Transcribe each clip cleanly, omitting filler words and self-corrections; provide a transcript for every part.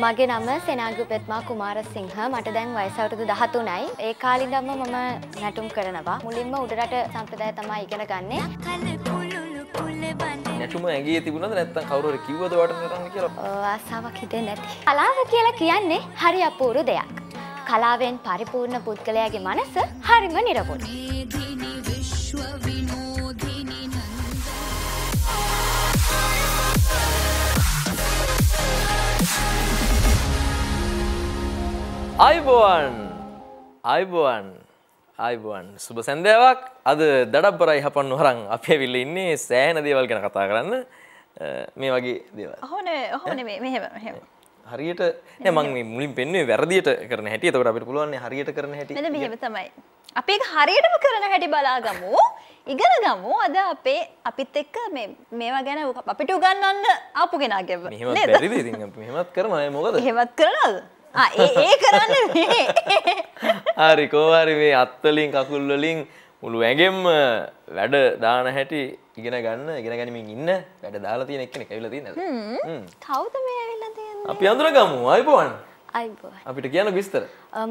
මගේ නම සෙනාගි උපෙත්මා කුමාරසිංහ මට දැන් වයස අවුරුදු 13යි ඒ කාලේ ඉඳන්ම මම නැටුම් කරනවා මුලින්ම උඩරට සම්ප්‍රදාය තමයි ඉගෙන ගන්නෙ නැටුම ඇඟේ තිබුණාද නැත්නම් කවුරු හරි කිව්වද වට නටන්න කියලා ආසාවක් හිතේ නැති කලාව කියලා කියන්නේ හරි අපූර්ව දෙයක් කලාවෙන් පරිපූර්ණ පුද්ගලයාගේ මනස හරිම නිර්වෘත අයිබෝන් සුබ සන්ධ්‍යාවක් අද දඩබ්බරයි හපන්න හරන් අපි ඇවිල්ලා ඉන්නේ සෑහෙන දේවල් ගැන කතා කරන්න මේ වගේ දේවල්. ඔහොනේ මෙහෙම. හරියට නෑ මම මේ මුලින් පෙන්නුවේ වැරදියට කරන හැටි. එතකොට අපිට පුළුවන් නේ හරියට කරන හැටි. මෙන්න මෙහෙම තමයි. අපි ඒක හරියටම කරන හැටි බලාගමු. ඉගෙන ගමු. අද අපිත් එක්ක මේවා ගැන අපිට උගන්වන්න ආපු කෙනා ගැව. මෙහෙමත් බැරිද? ඉතින් අපි මෙහෙමත් කරනවා. මොකද? එහෙමත් කරනවද? ඒ කරන්න හරි කෝහරි මේ අත්වලින් කකුල් වලින් මුළු ඇඟෙම වැඩ දාන හැටි ඉගෙන ගන්න ඉගෙන ගනිමින් ඉන්න වැඩ දාලා තියෙන එක්කෙනෙක් ඇවිල්ලා තියෙනවා කවුද මේ ඇවිල්ලා තියෙන්නේ අපි අඳුරගමු අයිබෝන් අපිට කියන්න විස්තර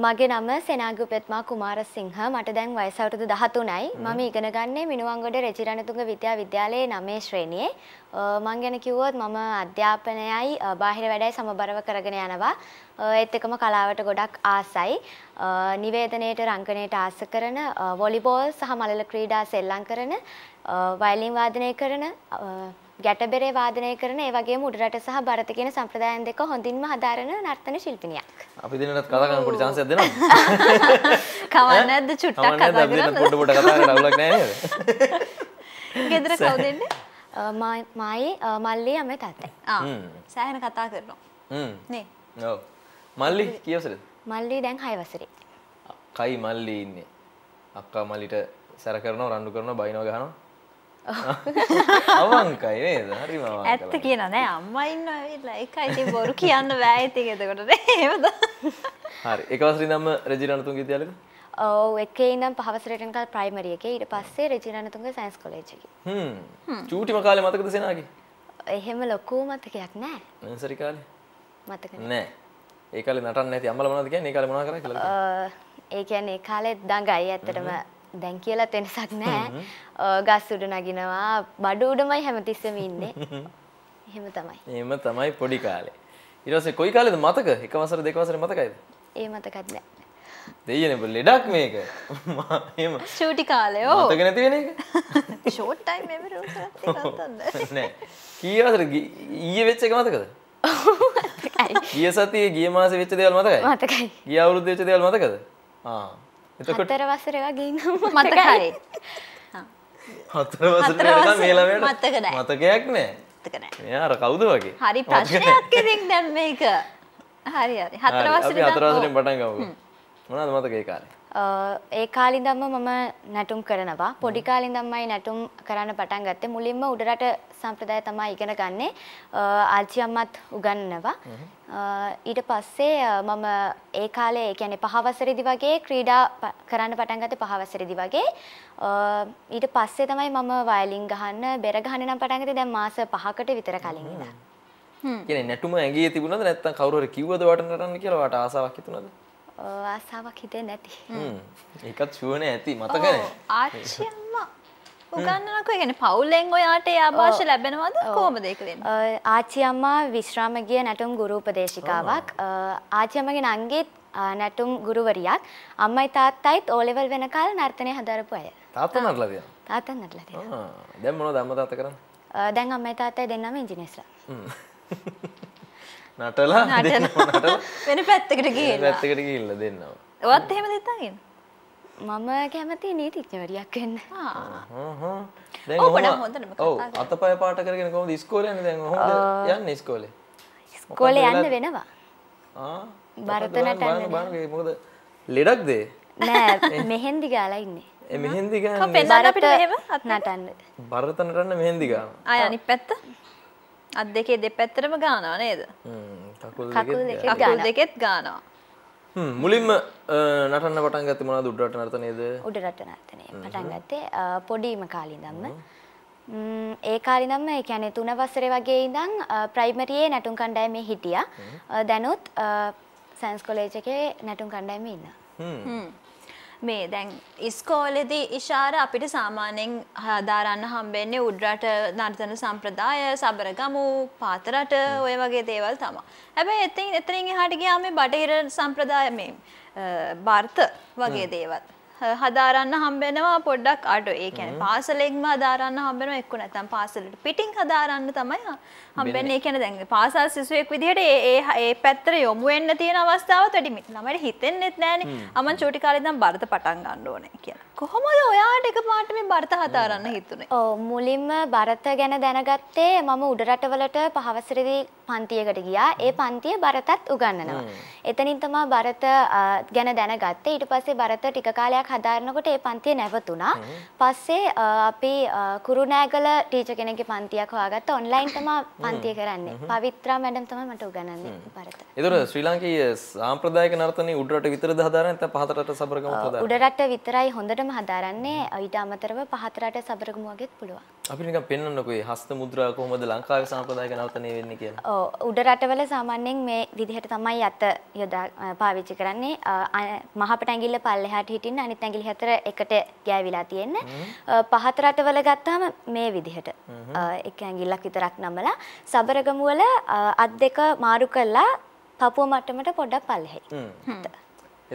මගේ නම සෙනාගි උපෙත්මා කුමාරසිංහ මට දැන් වයස අවුරුදු 13යි මම ඉගෙන ගන්නේ මිනුවන්ගොඩ රෙජිරණතුංග විද්‍යා විද්‍යාලයේ 9 ශ්‍රේණියේ මං ගැන කිව්වොත් මම අධ්‍යාපනයයි බාහිර වැඩයි සමබරව කරගෙන යනවා ඒත් එකම කලාවට ගොඩක් ආසයි නිවේදනයේට රංගනයේට ආස කරන වොලිබෝල් සහ මළල ක්‍රීඩා සෙල්ලම් කරන වයලින් වාදනය කරන ගැටබෙරේ වාදනය කරන ඒ වගේම උඩරට සහ බරත කියන සම්ප්‍රදායන් දෙක හොඳින්ම හදාරන නර්තන ශිල්පිනියක්. අපි දෙන්නත් කතා කරන්න පොඩි chance එකක් දෙනවද? කවන්න නැද්ද චුට්ටක් කතා කරන්න? පොඩ පොඩ කතා කරලා අවුලක් නැහැ නේද? ගෙදර කවුද ඉන්නේ? මායි මල්ලි අම්මේ තාත්තයි. ආ සෑහෙන කතා කරනවා. නේ. ඔව්. මල්ලි කියවසරද මල්ලි දැන් 6 වසරේ කයි මල්ලි ඉන්නේ අක්කා මල්ලිට සැර කරනවා රණ්ඩු කරනවා බයිනව ගහනවා අවංකයි නේද හරිම අවංකයි ඇත්ත කියනවා නෑ අම්මා ඉන්නවා ඒලා ඒකයි ඉතින් බොරු කියන්න බෑ ඉතින් එතකොට නේ එහෙමද හරි එක වසරේ ඉඳන්ම රෙජිරණතුංග විද්‍යාලයක ඔව් එකේ ඉඳන් පහ වසරේට යනකල් ප්‍රයිමරි එකේ ඊට පස්සේ රෙජිරණතුංග සයන්ස් කොලෙජ් එකේ චූටිම කාලේ මතකද සෙනාගේ එහෙම ලොකු මතකයක් නෑ නර්සරි කාලේ මතක නෑ ඒ කාලේ නටන්න නැති අම්මලා මොනවද කියන්නේ? ඒ කාලේ මොනවා කරා කියලා? ඒ කියන්නේ ඒ කාලේ දඟයි ඇත්තටම දැන් කියලාත් වෙනසක් නැහැ. ගස් උඩ නගිනවා, බඩු උඩමයි හැමතිස්සෙම ඉන්නේ. එහෙම තමයි. එහෙම තමයි පොඩි කාලේ. ඊට පස්සේ කොයි කාලේද මතක? එක වසර දෙක වසරේ මතකයිද? ඒ මතකත් නැහැ. දෙයියනේ ලෙඩක් මේක. එහෙම. ෂූටි කාලේ ඕ. මතක නැති වෙන එක. ෂෝට් ටයිම් මෙමරි උසරත් එකක් තත්ද? නෑ. කී වසරේ ඊයේ වෙච්ච එක මතකද? ගිය සතියේ ගිය මාසේ වෙච්ච දේවල් මතකයි? මතකයි. ගිය අවුරුද්දේ වෙච්ච දේවල් මතකද? ආ. එතකොට හතර වසරේ වගේ ඉන්නම මතකයි. හා. හතර වසරේ ඉඳන් මේ ළමයට මතක නැහැ. මතකයක් නැහැ. මතක නැහැ. මෙයා අර කවුද වගේ? හරි ප්‍රශ්නයක් ඉතින් දැන් මේක. හරි. හතර වසරේ ඉඳන් හතර වසරෙන් පටන් ගමු. මොනවද මතක ඒ කාලේ? ඒ කාලේ ඉඳන්ම මම නැටුම් කරනවා. පොඩි කාලේ ඉඳන්මයි නැටුම් කරන්න පටන් ගත්තේ. මුලින්ම උඩරට සම්ප්‍රදාය තමයි ඉගෙන ගන්නෙ. ආච්චි අම්මත් උගන්වනවා. ඊට පස්සේ මම ඒ කාලේ කියන්නේ පහ වසරේදී වගේ ක්‍රීඩා කරන්න පටන් ගත්තේ පහ වසරේදී වගේ. ඊට පස්සේ තමයි මම වයලින් ගහන්න, බෙර ගහන්න නම් පටන් ගත්තේ දැන් මාස 5කට විතර කලින් ඉඳන්. කියන්නේ නැටුම ඇඟේ තිබුණාද නැත්නම් කවුරු හරි කිව්වද වට නටන්න කියලා වට ආසාවක් හිතුණාද? ආසාවක් හිතේ නැති. ඒකත් ෂුවර් නෑ ඇති මතක නෑ. ආච්චි අම්මා උගන්වනකොට يعني පවුලෙන් ඔයාට ඒ ආභාෂ ලැබෙනවද කොහොමද ඒක වෙන්නේ? ආච්චි අම්මා විශ්‍රාම ගිය නැටුම් ගුරු උපදේශිකාවක්. ආච්චි අම්මගේ නංගි නැටුම් ගුරුවරියක්. අම්මයි තාත්තයිත් O level වෙනකල් නර්තනය හදාරපු අය. තාත්තා නටලා තියෙනවා. තාත්තා නටලා තියෙනවා. දැන් මොනවද අම්මා තාත්තා කරන්නේ? දැන් අම්මයි තාත්තයි දෙන්නම ඉංජිනේරුස්ලා. නටලා නටලා වෙන පැත්තකට ගිහිල්ලා පැත්තකට ගිහිල්ලා දෙන්නවා. ඔවත් එහෙම දෙතගෙන. මම කැමති නීතිඥවරියක් වෙන්න. දැන් ඔව් අතපය පාට කරගෙන කොහොමද ඉස්කෝලේ යන්නේ දැන් කොහොමද යන්නේ ඉස්කෝලේ? ඉස්කෝලේ යන්න වෙනවා. ආ බරත නටන්නේ. මොකද ලෙඩක්ද? නෑ මෙහෙන්දි ගාලා ඉන්නේ. ඒ මෙහෙන්දි ගාන්නේ. කොහෙන්ද අපිට මෙහෙම අත් නටන්න? බරත නටන්න මෙහෙන්දි ගානවා. ආ අනිත් පැත්ත? අත් දෙකේ දෙපැත්තටම ගානවා නේද? කකුල් දෙකෙත් ගානවා. මුලින්ම නටන්න පටන් ගත්තේ මොනවද උඩරට නර්තනයේද? උඩරට නර්තනයේ පටන් ගත්තේ පොඩිම කාලේ ඉඳන්ම. ඒ කාලේ නම් ඒ කියන්නේ 3 වසරේ වගේ ඉඳන් ප්‍රයිමරියේ නැටුම් කණ්ඩායමේ හිටියා. දැනුත් සයන්ස් කොලෙජ් එකේ නැටුම් කණ්ඩායමේ ඉන්නවා. මේ දැන් ඉස්කෝලේදී ඉෂාර අපිට සාමාන්‍යයෙන් හදාරන්න හම්බෙන්නේ උඩරට නර්තන සම්ප්‍රදාය, සබරගමු, පාතරට ඔය වගේ දේවල් තමයි. හැබැයි එතනින් එහාට ගියාම මේ බටහිර සම්ප්‍රදාය මේ බර්ත වගේ දේවල් හදාරන්න හම්බෙනවා පොඩ්ඩක් අඩුයි. ඒ කියන්නේ පාසලෙන්ම හදාරන්න හම්බෙනවා එක්ක නැත්නම් පාසලට පිටින් හදාරන්න තමයි හම්බෙන්නේ. ඒ කියන්නේ දැන් පාසල් සිසුවෙක් විදිහට ඒ පැත්තට යොමු වෙන්න තියෙන අවස්ථාවත් වැඩි. ළමයිට හිතෙන්නෙත් නෑනේ. අමන් චූටි කාලේ ඉඳන් බරත පටන් ගන්න ඕනේ කියලා. කොහොමද ඔයාට එකපාරට මේ බරත හදාරන්න හිතුනේ? ඔව් මුලින්ම බරත ගැන දැනගත්තේ මම උඩරටවලට පහවසරේදී පන්තියකට ගියා. ඒ පන්තිය බරතත් උගන්වනවා. එතනින් තමයි බරත ගැන දැනගත්තේ. ඊට පස්සේ බරත ටික කාලයක් හදාරනකොට ඒ පන්තිය නැවතුණා. පස්සේ අපි කුරුණෑගල ටීචර් කෙනෙක්ගේ පන්තියක් හොයාගත්තා. ඔන්ලයින් තමයි පන්තිය කරන්නේ. පවිත්‍රා මැඩම් තමයි මට උගන්වන්නේ බරත. ඒතර ශ්‍රී ලංකාවේ සාම්ප්‍රදායික නර්තනයේ උඩරට විතරද හදාරන්නේ නැත්නම් පහතරට සබරගමු හදාරන්නේ? උඩරට විතරයි හොඳටම හදාරන්නේ. ඊට අමතරව පහතරට සබරගමු වගේත් පුළුවන්. අපි නිකන් පෙන්වන්නකෝ මේ හස්ත මුද්‍රා කොහොමද ලංකාවේ සාම්ප්‍රදායික නර්තනයේ වෙන්නේ කියලා. ඔව් උඩරටවල සාමාන්‍යයෙන් මේ විදිහට තමයි අත යොදා පාවිච්චි කරන්නේ. මහපට ඇඟිල්ල පල්ලෙහාට හිටින්න අනිත් ඇඟිලි හතර එකට ගෑවිලා තියෙන්නේ. පහත රටවල ගත්තාම මේ විදිහට එක ඇඟිල්ලක් විතරක් නමලා සබරගමු වල අත් දෙක මාරු කරලා පපුව මට්ටමට පොඩ්ඩක් පල්ලෙහි.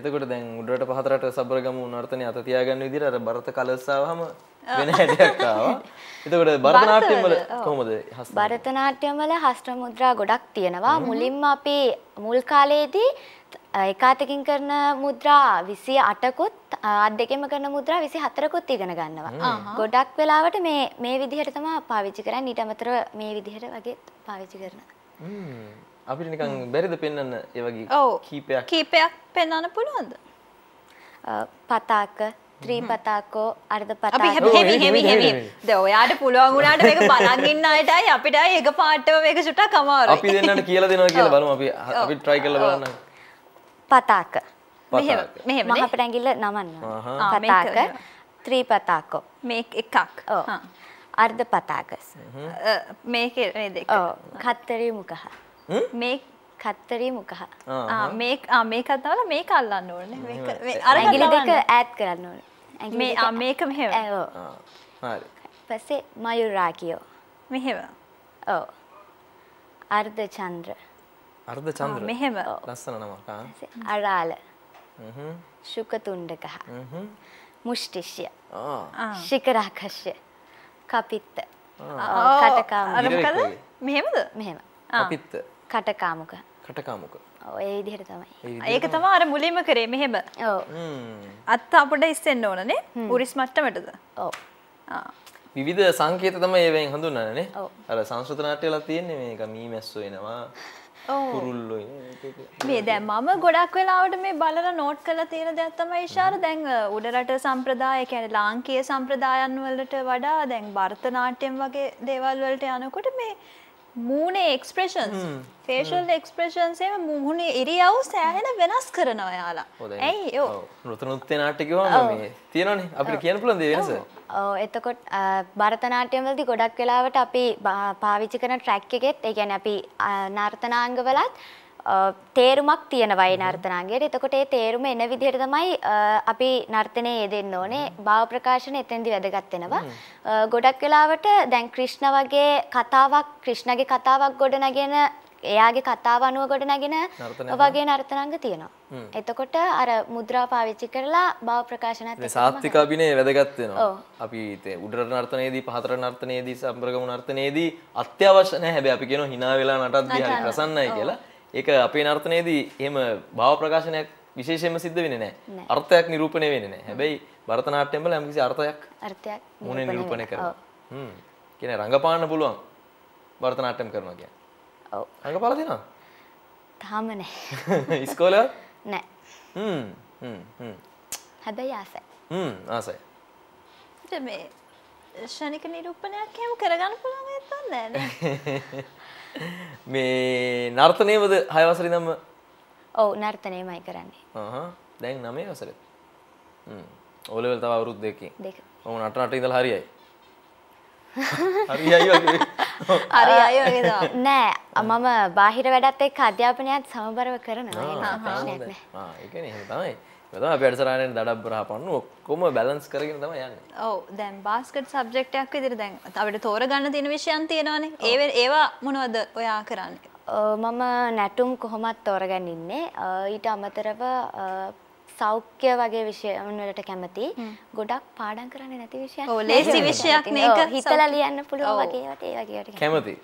එතකොට දැන් උඩරට පහත රට සබරගමු නර්තනයේ අත තියාගන්න විදිහට අර බරත කලර්ස් ආවම වෙන හැඩයක් ආවා. එතකොට භරතනාට්‍යම් වල කොහොමද හස්ත? භරතනාට්‍යම් වල හස්ත මුද්‍රා ගොඩක් තියෙනවා. මුලින්ම අපි මුල් කාලයේදී ඒකාතකින් කරන මුද්‍රා 28කුත් අත් දෙකෙම කරන මුද්‍රා 24කුත් ඉගෙන ගන්නවා. ගොඩක් වෙලාවට මේ විදිහට තමයි පාවිච්චි කරන්නේ. ඊට අමතරව මේ විදිහට වගේ පාවිච්චි කරනවා. අපිට නිකන් බැරිද පෙන්වන්න ඒ වගේ කීපයක් පෙන්වන්න පුළුවන්ද? පතාක ත්‍රිපතාකෝ අර්ධපතාක හැවි දැන් ඔයාට පුළුවන් වුණාට මේක බලන් ඉන්න අයටයි අපිටයි එක පාටව මේක සුටක් අමාරුයි. අපි දෙන්නට කියලා දෙනවා කියලා බලමු. අපි try කරලා බලන්න. පතාක මෙහෙම මහපට ඇඟිල්ල නමන්නවා. පතාක ත්‍රිපතාකෝ මේක එකක්. ඔව් අර්ධපතාක මේකේ මේ දෙක. ඔව් කතරි මුඛහ මේ කතරි මුඛහ මේක තමයි මේක අල්ලන්න ඕනේ. මේක අර ඇඟිලි දෙක ඈඩ් කරන්න ඕනේ. මේ මේක මෙහෙම. හරි. පස්සේ මයුරාකියෝ මෙහෙම. ඔව්. අර්ධචන්ද්‍ර. අර්ධචන්ද්‍ර මෙහෙම. ලස්සන නමක්. අරාල. ශුකතුණ්ඩකහ. මුෂ්ටිෂ්‍ය. ශිකරාකෂ්‍ය. කපිත්ත. කටකාම. අර මොකද? මෙහෙමද? මෙහෙම. කපිත්ත. කටකාමක. කටකාමක. ඔව් ඒ විදිහට තමයි. ඒක තමයි අර මුලින්ම කරේ මෙහෙම. ඔව්. අත් අපිට ඉස්සෙන්න ඕනනේ. උරිස් මට්ටමටද? ඔව්. විවිධ සංකේත තමයි ඒවෙන් හඳුන්වන්නේ නේ. ඔව්. අර සංස්කෘත නාට්‍යවලත් තියෙන්නේ මේක මී මැස්සෝ එනවා. ඔව්. කුරුල්ලෝ එනවා. මේ දැන් මම ගොඩක් වෙලාවට මේ බලලා නෝට් කරලා තියෙන දේ තමයි ඉෂාර දැන් උඩරට සම්ප්‍රදාය කියන්නේ ලාංකීය සම්ප්‍රදායන් වලට වඩා දැන් භරත නාට්‍යම් වගේ දේවල් වලට යනකොට මේ මූනේ එක්ස්ප්‍රෙෂන්ස් ෆේෂල් එක්ස්ප්‍රෙෂන්ස් එම මූහුනේ ඉරියව් සෑහෙන වෙනස් කරනවා යාලා. ඇයි? ඔව් නෘතනෘත්‍ය නාට්‍ය කිව්වම මේ තියෙනවනේ අපිට කියන්න පුළුවන් දේ වෙනස. ඔව් එතකොට භරත නාට්‍යම් වලදී ගොඩක් වෙලාවට අපි පාවිච්චි කරන ට්‍රැක් එකෙත් ඒ කියන්නේ අපි නර්තනාංග වලත් තේරුමක් තියෙනවා ඒ නර්තනාංගයට. එතකොට ඒ තේරුම එන විදිහට තමයි අපි නර්තනයේ යෙදෙන්න ඕනේ. භාව ප්‍රකාශන එතෙන්දි වැදගත් වෙනවා. ගොඩක් වෙලාවට දැන් ක්‍රිෂ්ණ වගේ කතාවක් ක්‍රිෂ්ණගේ කතාවක් ගොඩනගෙන එයාගේ කතාව අනුව ගොඩනගෙන වගේ නර්තනාංග තියෙනවා. එතකොට අර මුද්‍රා පාවිච්චි කරලා භාව ප්‍රකාශනත් එක්ක සාත්වික අභිනය වැදගත් වෙනවා. අපි උඩරට නර්තනයේදී පහතර නර්තනයේදී සම්බරගමු නර්තනයේදී අත්‍යවශ්‍ය නැහැ. හැබැයි අපි කියනවා hina වෙලා නටද්දී හරි රසන්නයි කියලා. ඒක අපේ නර්තනයේදී එහෙම භාව ප්‍රකාශනයක් විශේෂයෙන්ම සිද්ධ වෙන්නේ නැහැ. අර්ථයක් නිරූපණය වෙන්නේ නැහැ. හැබැයි භරතනාට්‍යම් වල යම්කිසි අර්ථයක් මොනේ නිරූපණය කරනවා. කියන්නේ රංගපාන්න පුළුවන් භරතනාට්‍යම් කරනවා කියන්නේ. ඔව්. රංගපාලා දෙනවා? තාම නැහැ. ඉස්කෝලේ? නැහැ. හැබැයි ආසයි. ආසයි. මේ ශනික නිරූපණයක් එහෙම කරගන්න පුළුවන් වෙත් නැහැ නේ. මේ නර්තනයේද 6 වසරේ ඉඳන්ම? ඔව් නර්තනයමයි කරන්නේ. දැන් 9 වසරේ. ඕ ලෙවල් තව අවුරුදු දෙකකින්. දෙක. ඔව් නටන ඉඳලා හරියයි. හරි අයියෝ වගේ. හරි අයියෝ වගේ තමයි. නෑ මම බාහිර වැඩත් එක්ක අධ්‍යාපනයත් සමබරව කරනවා. ඒක ප්‍රශ්නයක් නෑ. ආ ඒක නේ එහෙම තමයි. ඒක තමයි අපි අඩසරානේ දඩබ්බරහ පන්නු ඔක්කොම බැලන්ස් කරගෙන තමයි යන්නේ. ඔව් දැන් බාස්කට් සබ්ජෙක්ට් එකක් විදිහට දැන් අපිට තෝරගන්න තියෙන විෂයන් තියෙනවානේ. ඒවා මොනවද ඔයා කරන්නේ? මම නැටුම් කොහොමද තෝරගෙන ඉන්නේ. ඊට අමතරව සෞඛ්‍ය වගේ විෂයන් වලට කැමති. ගොඩක් පාඩම් කරන්නේ නැති විෂයක්. ඔව් ලේසි විෂයක් මේක. හිතලා ලියන්න පුළුවන් වගේ ඒවාට ඒ වගේ ඒවාට කැමති.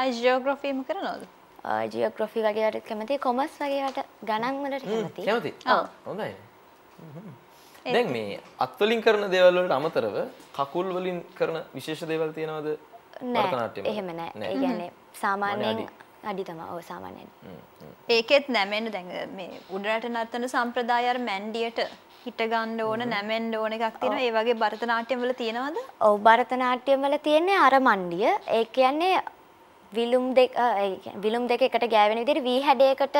ආයි ජියෝග්‍රැෆිම කරනවද? ආයි ජියෝග්‍රැෆි වගේ ඒවාට කැමති. කොමර්ස් වගේ ඒවාට ගණන් වලට කැමති. කැමති. ඔව්. හොඳයි. දැන් මේ අත් වලින් කරන දේවල් වලට අමතරව කකුල් වලින් කරන විශේෂ දේවල් තියෙනවද? නෑ. එහෙම නෑ. ඒ කියන්නේ සාමාන්‍යයෙන් අඩි තමයි ඔය සාමාන්‍යයෙන්. ඒකෙත් නැමෙන්න දැන් මේ උඩරට නර්තන සම්ප්‍රදාය අර මැන්ඩියට හිට ගන්න ඕන නැමෙන්න ඕන එකක් තියෙනවා. ඒ වගේ භරතනාට්‍යම් වල තියෙනවද? ඔව් භරතනාට්‍යම් වල තියෙන්නේ අර මණ්ඩිය. ඒ කියන්නේ විලුම් දෙක එකට ගෑවෙන විදිහට වී හැඩයකට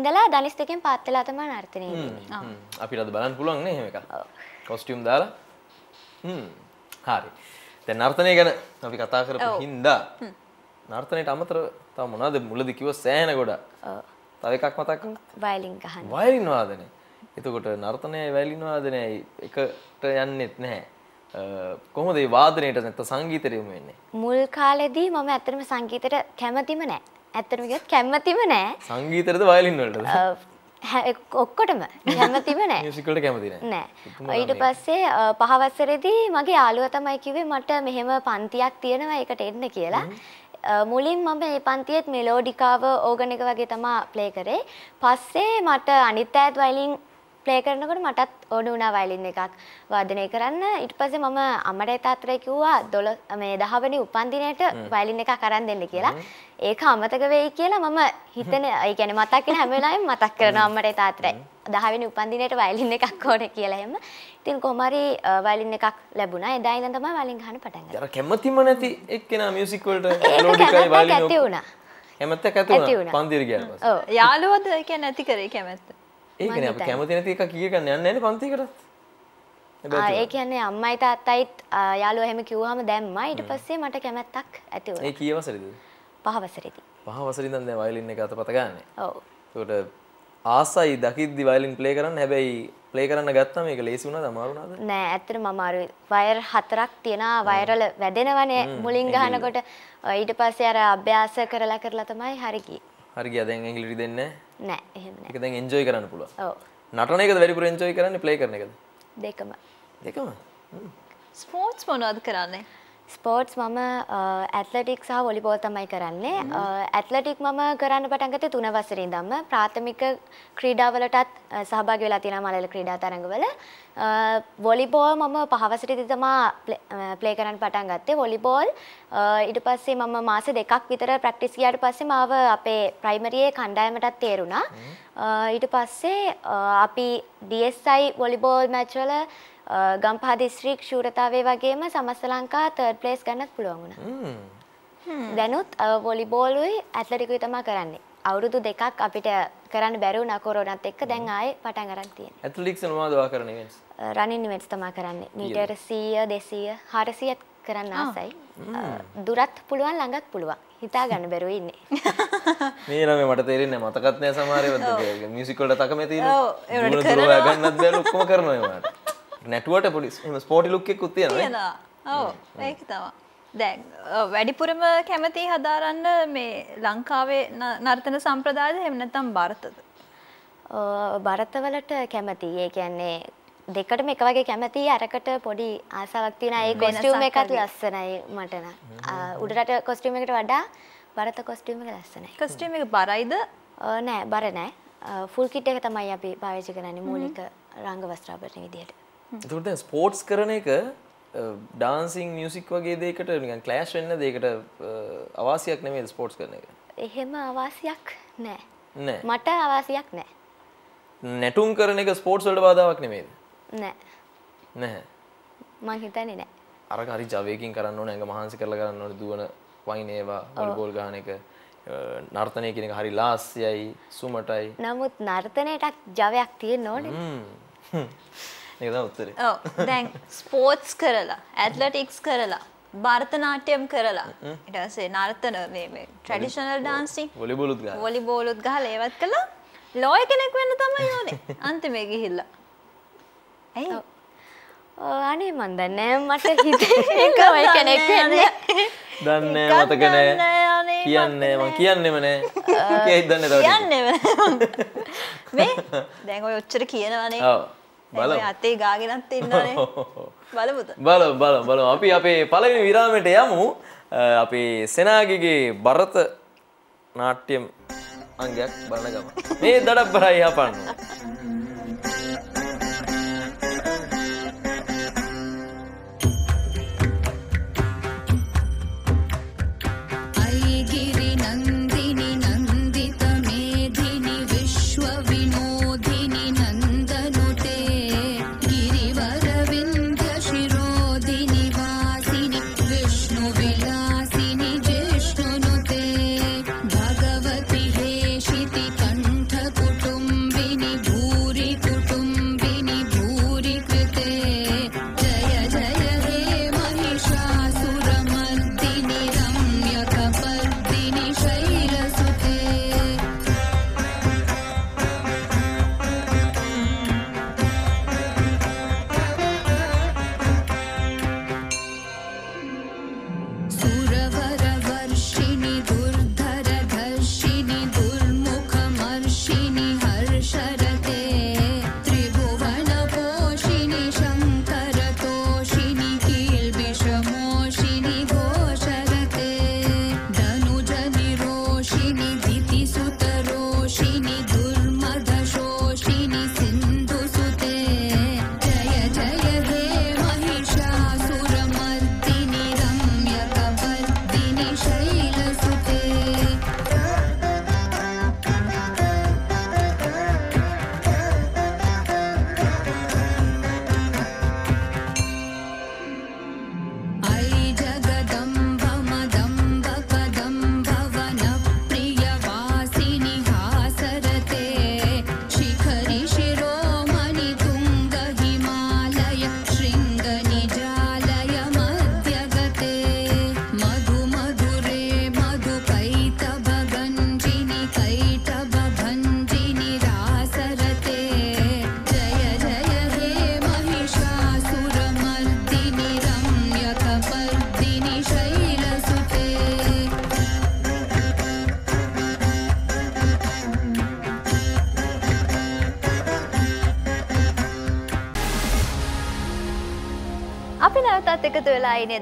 ඉඳලා දණිස් දෙකෙන් පාත් වෙලා තමයි නර්තනය වෙන්නේ. අපිට අද බලන්න පුළුවන් නේ එහෙම එකක්. කොස්ටියුම් දාලා. හරි. දැන් නර්තනය ගැන අපි කතා කරපු හින්දා නර්තනයට අමතරව තව මොනවද මුලදී කිව්ව සෑහෙන ගොඩක්. ඔව්. තව එකක් මතක් කරන්න. වයලින් ගහන්න. වයලින් වාදනය. එතකොට නර්තනයයි වයලින් වාදනයයි එකට යන්නේත් නැහැ. කොහොමද මේ වාදනයට නැත්නම් සංගීතයට යොමු වෙන්නේ? මුල් කාලෙදී මම ඇත්තටම සංගීතයට කැමැතිම නැහැ. ඇත්තටම කියොත් කැමැතිම නැහැ. සංගීතයටද වයලින් වලටද? ඔක්කොටම කැමැතිම නැහැ. මියුසික් වලට කැමැති නැහැ. නැහැ. ඊට පස්සේ පහ වසරේදී මගේ යාළුවා තමයි කිව්වේ මට මෙහෙම පන්තියක් තියෙනවා ඒකට එන්න කියලා. මුලින් මම මේ පන්තියේත් මෙලෝඩිකාව ඕගන් එක වගේ තමයි ප්ලේ කරේ. පස්සේ මට අනිත් අයත් වයලින් ප්ලේ කරනකොට මටත් ඕන වුණා වයලින් එකක් වාදනය කරන්න. ඊට පස්සේ මම අම්මට තාත්තට කිව්වා 12 මේ 10 වෙනි උපන්දිනයට වයලින් එකක් අරන් දෙන්න කියලා. ඒක අමතක වෙයි කියලා මම හිතන, ඒ කියන්නේ මතක් වෙන හැම වෙලාවෙම මතක් කරනවා අම්මට තාත්තට. 10 වෙනි උපන්දිනයට වයලින් එකක් ඕනේ කියලා එහෙම. ඉතින් කොහොම හරි වයලින් එකක් ලැබුණා. එදා ඉඳන් තමයි වයලින් ගහන්න පටන් ගත්තේ. අර කැමැතිම නැති එක්කෙනා මියුසික් වලට මෙලෝඩිකයි වයලින් ඇති වුණා. කැමැත්තක් ඇති වුණා. පන්තියට ගියාට පස්සේ. ඔව්. යාළුවද ඒ කියන්නේ ඇති කරේ කැමැත්ත. ඒක නේ අපි කැමති නැති එකක් කී ගන්න යන්නේ නැහැ පන්තියකට. ආ ඒ කියන්නේ අම්මයි තාත්තයිත් යාළුවා එහෙම කිව්වහම දැම්මා. ඊට පස්සේ මට කැමැත්තක් ඇති වුණා. ඒ කී වසරේද? පහ වසරේදී. පහ වසරේ ඉඳන් දැන් වයලින් එක අතපත ගන්නනේ. ඔව්. ඒකට ආසයි දකිද්දි වයලින් ප්ලේ කරන්න. හැබැයි ප්ලේ කරන්න ගත්තාම මේක ලේසි වුණාද අමාරු වුණාද? නෑ ඇත්තටම අමාරුයි. වයර් 4ක් තියෙන වයරල වැදෙනවනේ මුලින් ගහනකොට. ඊට පස්සේ අර අභ්‍යාස කරලා තමයි හරි ගියේ. හරි ගියා දැන් ඇඟිලි රිදෙන්නේ නැහැ. නෑ එහෙම නෑ. ඒක දැන් එන්ජොයි කරන්න පුළුවන්. ඔව්. නටන එකද වැඩිපුර එන්ජොයි කරන්නේ ප්ලේ කරන එකද? දෙකම. දෙකම? ස්පෝර්ට්ස් මොනවද කරන්නේ? ස්පෝර්ට්ස් මම ඇත්ලටික්ස් සහ වොලිබෝල් තමයි කරන්නේ. ඇත්ලටික් මම කරන්න පටන් ගත්තේ 3 වසරේ ඉඳන්ම. ප්‍රාථමික ක්‍රීඩාවලටත් සහභාගී වෙලා තියෙනවා මලල ක්‍රීඩා තරඟවල. වොලිබෝල් මම 5 වසරේදී තමයි ප්ලේ කරන්න පටන් ගත්තේ වොලිබෝල්. ඊට පස්සේ මම මාස 2ක් විතර ප්‍රැක්ටිස් ගියාට පස්සේ මාව අපේ ප්‍රයිමරියේ කණ්ඩායමටත් තේරුණා. ඊට පස්සේ අපි DSI වොලිබෝල් මැච් වල ගම්පහ දිස්ත්‍රික් ශූරතාවයේ වගේම සමස්ත ලංකා 3rd place ගන්නත් පුළුවන් වුණා. දැනුත් වොලිබෝලුයි ඇත්ලටිකුයි තමයි කරන්නේ. අවුරුදු 2ක් අපිට කරන්න බැරි වුණා කොරෝනාත් එක්ක. දැන් ආයේ පටන් ගන්න තියෙනවා. ඇත්ලටික්ස් මොනවද ඔයා කරන ඉවෙන්ට්ස්? රනින් ඉවෙන්ට්ස් තමයි කරන්නේ. මීටර 100, 200, 400ක් කරන්න ආසයි. දුරත් පුළුවන් ළඟත් පුළුවන්. හිතා ගන්න බැරුව ඉන්නේ. මේ නම් මට තේරෙන්නේ නැහැ. මතකත් නැහැ සමහර ඒවා. මියුසික් වලට තකමේ තියෙනවා. ඔව් ඒවට කරලා ගන්නත් බැරි ඔක්කොම කරනවා ඒවට. නැටුවට පොලිස් එහෙම ස්පෝටි ලුක් එකකුත් තියෙනවා. ඔව් ඒක තමයි. දැන් වැඩිපුරම කැමති හදාරන්න මේ ලංකාවේ නර්තන සම්ප්‍රදායද එහෙම නැත්නම් භාරතද? භාරත වලට කැමති. ඒ කියන්නේ දෙකටම එක වගේ කැමති. අරකට පොඩි ආසාවක් තියෙනවා. ඒ කොස්ටියුම් එකත් ලස්සනයි මට නම්. උඩරට කොස්ටියුම් එකට වඩා භාරත කොස්ටියුම් එක ලස්සනයි. කොස්ටියුම් එක බරයිද? නෑ බර නෑ. ෆුල් කිට් එක තමයි අපි පාවිච්චි කරන්නේ මූලික රංග වස්ත්‍ර ආභරණ විදියට. ඒකට දැන් ස්පෝර්ට්ස් කරන එක ඩාන්සින් මියුසික් වගේ දෙයකට නිකන් ක්ලෑෂ් වෙන්න දෙයකට අවාසියක් නෙමෙයි ස්පෝර්ට්ස් කරන එක. එහෙම අවාසියක් නෑ. නෑ. මට අවාසියක් නෑ. නැටුම් කරන එක ස්පෝර්ට්ස් වලට බාධාවක් නෙමෙයිද? නෑ. නැහැ. මං හිතන්නේ නෑ. අර හරි ජවයකින් කරන්න ඕන, ඇඟ මහන්සි කරලා කරන්න ඕන, දුවන වයින් ඒවා, වොලිබෝල් ගහන එක, නර්තනය කියන එක හරි ලාස්‍යයි, සුමටයි. නමුත් නර්තනයටත් ජවයක් තියෙන්න ඕනේ. ඒක තමයි උත්තරේ. ඔව්. දැන් ස්පෝර්ට්ස් කරලා, ඇත්ලටික්ස් කරලා Bharatanatyam Kerala. It has a Naratana traditional dancing. Volleyball with Gala, what color? Loy can a quintamay. Antimegi Annie Manda name, what a hit. I can a Kian Bala, ate gaagina tinnane. Bala buda. Bala, bala, bala. Api api palagini viramete yamu. Api Senagige Bharata Natyam angayak balana gama. Me dadabara eha pannuwa.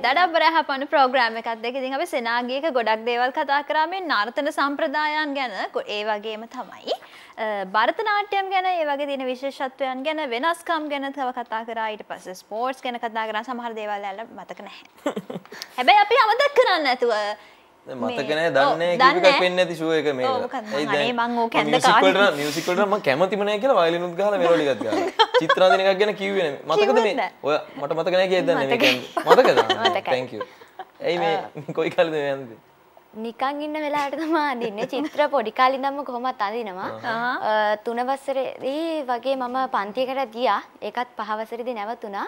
That is a program that is a very Senagi Thank you. නිකන් ඉන්න වෙලාවට තමයි දින්නේ චිත්‍ර පොඩි කාලේ ඉඳන්ම කොහොමත් අඳිනවා තුන වසරේදී වගේ මම පන්තියකට ගියා ඒකත් පහ වසරේදී නැවතුණා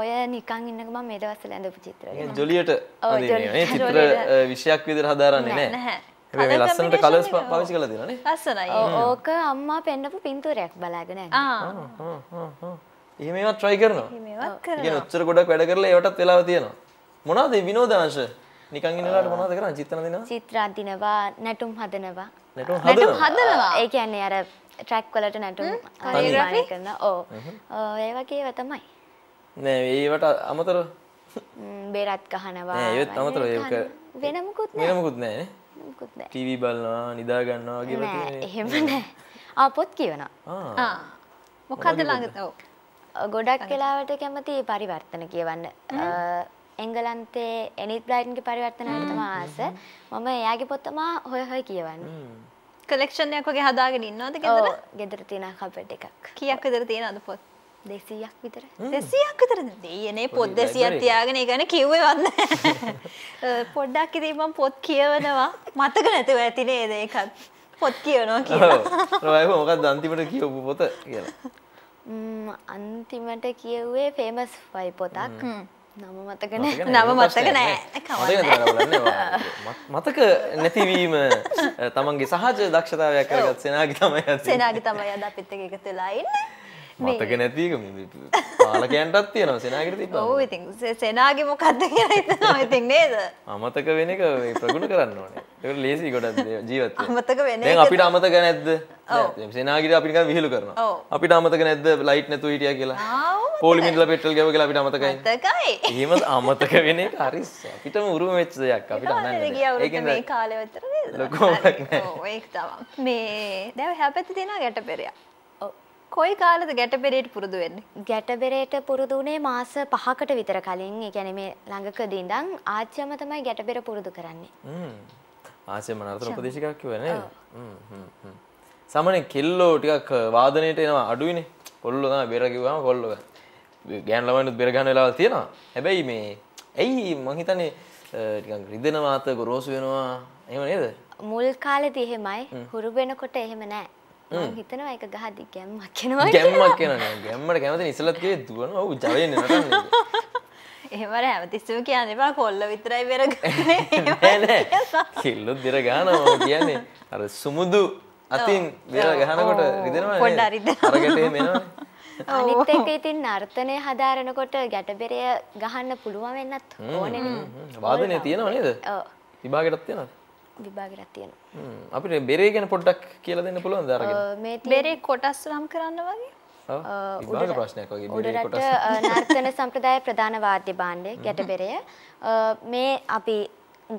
ඔය නිකන් ඉන්නකම මම මේ දවස්වල ඇඳපු චිත්‍ර ඒක ජොලියට අඳින්නේ නේ චිත්‍ර විෂයක් විදිහට හදාරන්නේ නැහැ හැබැයි ලස්සනට කලර්ස් පාවිච්චි කරලා දෙනවා නේ ලස්සනයි ඕක අම්මා පෙන්නපු පින්තූරයක් බලාගෙන එහෙම try කරනවා එහෙමවත් කරනවා ඔච්චර ගොඩක් වැඩ කරලා ඒවටත් වෙලාව තියෙනවා මොනවද මේ විනෝදාංශ නිකන් ඉන්නලාට මොනවද කරන්නේ චිත්‍රණ දිනනවා චිත්‍රණ දිනනවා නැටුම් හදනවා නැටුම් හදනවා ඒ කියන්නේ අර ට්‍රැක් වලට නැටුම් කොරියෝග්‍රැෆි කරනවා ඔව් ඒ වගේ ඒවා තමයි නෑ ඒවට අමතරව බේරත් ගහනවා නෑ ඒවත් අමතරව ඒක වෙන මොකුත් නෑ නේ මොකුත් නෑ ටීවී බලනවා නිදා ගන්නවා වගේ ඒවා තියෙන්නේ එහෙම නෑ ආ පොත් කියවනවා ආ මොකද්ද ළඟට ඔව් ගොඩක් වෙලාවට කැමති පරිවර්තන කියවන්න එංගලන්තේ එනිත් බ්‍රයිටන්ගේ පරිවර්තනයට තමයි ආස. මම එයාගේ පොත් තමයි හොය කියවන්නේ. කලෙක්ෂන් එකක් වගේ හදාගෙන ඉන්නවද ගෙදර? ඔව් ගෙදර තියෙන කබඩ් එකක්. කීයක් විතර තියෙනවද පොත්? 200ක් විතර. 200ක් විතරද? දෙයනේ පොත් 200ක් තියාගෙන ඒ ගැන කිව්වේවත් නැහැ. පොඩ්ඩක් ඉතින් මම පොත් කියවනවා. මතක නැතුව ඇති නේද ඒකත්. පොත් කියවනවා කියලා. ඔය මොකක්ද අන්තිමට කියවපු පොත කියලා? අන්තිමට කියුවේ famous 5 පොතක්. මතක නැතිවීම තමන්ගේ සහජ දක්ෂතාවයක් කරගත් සෙනාගි තමයි අද. සෙනාගි තමයි අද අපිත් එක්ක එකතු වෙලා ඉන්නේ. මතක නැති එක මේ පාලකයන්ටත් තියෙනවා සෙනාගිට තිබ්බා. ඔව් ඉතින් සෙනාගි මොකද්ද කියලා හිතනවා ඉතින් නේද? අමතක වෙන එක මේ ප්‍රගුණ කරන්න ඕනේ. ඒක ලේසි ගොඩක් ජීවත් වෙන්න. අමතක වෙන එක. දැන් අපිට අමතක නැද්ද? ඔව්. සෙනාගිට අපි නිකන් විහිළු කරනවා. අපිට අමතක නැද්ද ලයිට් නැතුව හිටියා කියලා? පොලිමින්දලා පෙට්‍රල් ගෑව කියලා අපිට අමතකයි. අමතකයි. එහෙම අමතක වෙන එක හරි අපිටම උරුම වෙච්ච දෙයක් අපිට අනන්නේ. ඒකෙන් මේ කාලේ විතර නේද? ඔව් ඒක තමයි. මේ දැන් හැපැති තියෙනවා ගැටපෙරයා. ඔව්. කොයි කාලෙද ගැටපෙරේට පුරුදු වෙන්නේ? ගැටපෙරේට පුරුදු උනේ මාස 5කට විතර කලින්. ඒ කියන්නේ මේ ළඟකදී ඉඳන් ආච්චිම තමයි ගැටපෙර පුරුදු කරන්නේ. හ්ම්. ආච්චිම නතර ප්‍රදේශිකක් කිව්වා නේද? හ්ම් හ්ම් හ්ම්. සාමාන්‍යයෙන් කෙල්ලෝ ටිකක් වාදනයේට එනවා අඩුයිනේ. කොල්ලෝ තමයි බෙර කිව්වම කොල්ලෝ ගා. ගෑන් ළමයිනුත් බෙර ගන්න වෙලාවල් තියෙනවා. හැබැයි මේ ඇයි මං හිතන්නේ ටිකක් රිදෙනවා අත ගොරෝසු වෙනවා. එහෙම නේද? මුල් කාලේදී එහෙමයි. හුරු වෙනකොට එහෙම නෑ. මං හිතනවා ඒක ගහදි ගැම්මක් වෙනවා කියලා. ගැම්මක් වෙනවා නෑ. ගැම්මට කැමතිනේ ඉස්සලත් කියේ දුවන. ඔව් ජවයන්නේ නටන්නේ. එහෙම නෑ. හැමතිස්සෙම කියන්නේ බා කොල්ල විතරයි බෙර ගන්නේ. නෑ නෑ. කිල්ලු බෙර ගන්නවා කියන්නේ අර සුමුදු අතින් බෙර ගහනකොට රිදෙනවා. පොඩ්ඩ රිදෙනවා. අරකට එහෙම එනවනේ. අනිත් එක ඉතින් නර්තනය හදාරනකොට ගැටබෙරය ගහන්න පුළුවන් වෙන්නත් ඕනේ නේ. වාදනය තියෙනව නේද? ඔව්. විභාගෙටත් තියෙනවද? විභාගෙටත් තියෙනවා. අපිට බෙරේ ගැන පොඩ්ඩක් කියලා දෙන්න පුළුවන්ද අරගෙන? මේ බෙරේ කොටස් නම් කරන්න වගේ? ඔව්. විභාග ප්‍රශ්නයක් වගේ බෙරේ කොටස්. නර්තන සම්ප්‍රදාය ප්‍රධාන වාද්‍ය භාණ්ඩය ගැටබෙරය. මේ අපි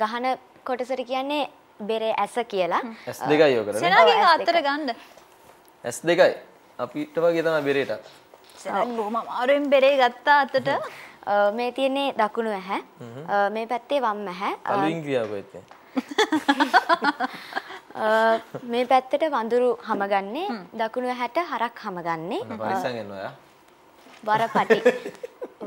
ගහන කොටසට කියන්නේ බෙරේ ඇස කියලා. S2 යො කරන්නේ. සෙනගින් අතර ගන්න. S2යි. අපිට වගේ තමයි බෙරේට. සරලවම අමාරුවෙන් බෙරේ ගත්තා අතට. මේ තියෙන්නේ දකුණු ඇහැ. මේ පැත්තේ වම් ඇහැ. අලින් ක්‍රියාවෙත්. මේ පැත්තේ වඳුරු හැමගන්නේ දකුණු ඇහැට හරක් හැමගන්නේ. පරිසංගෙන්න ඔයා. වරපටි.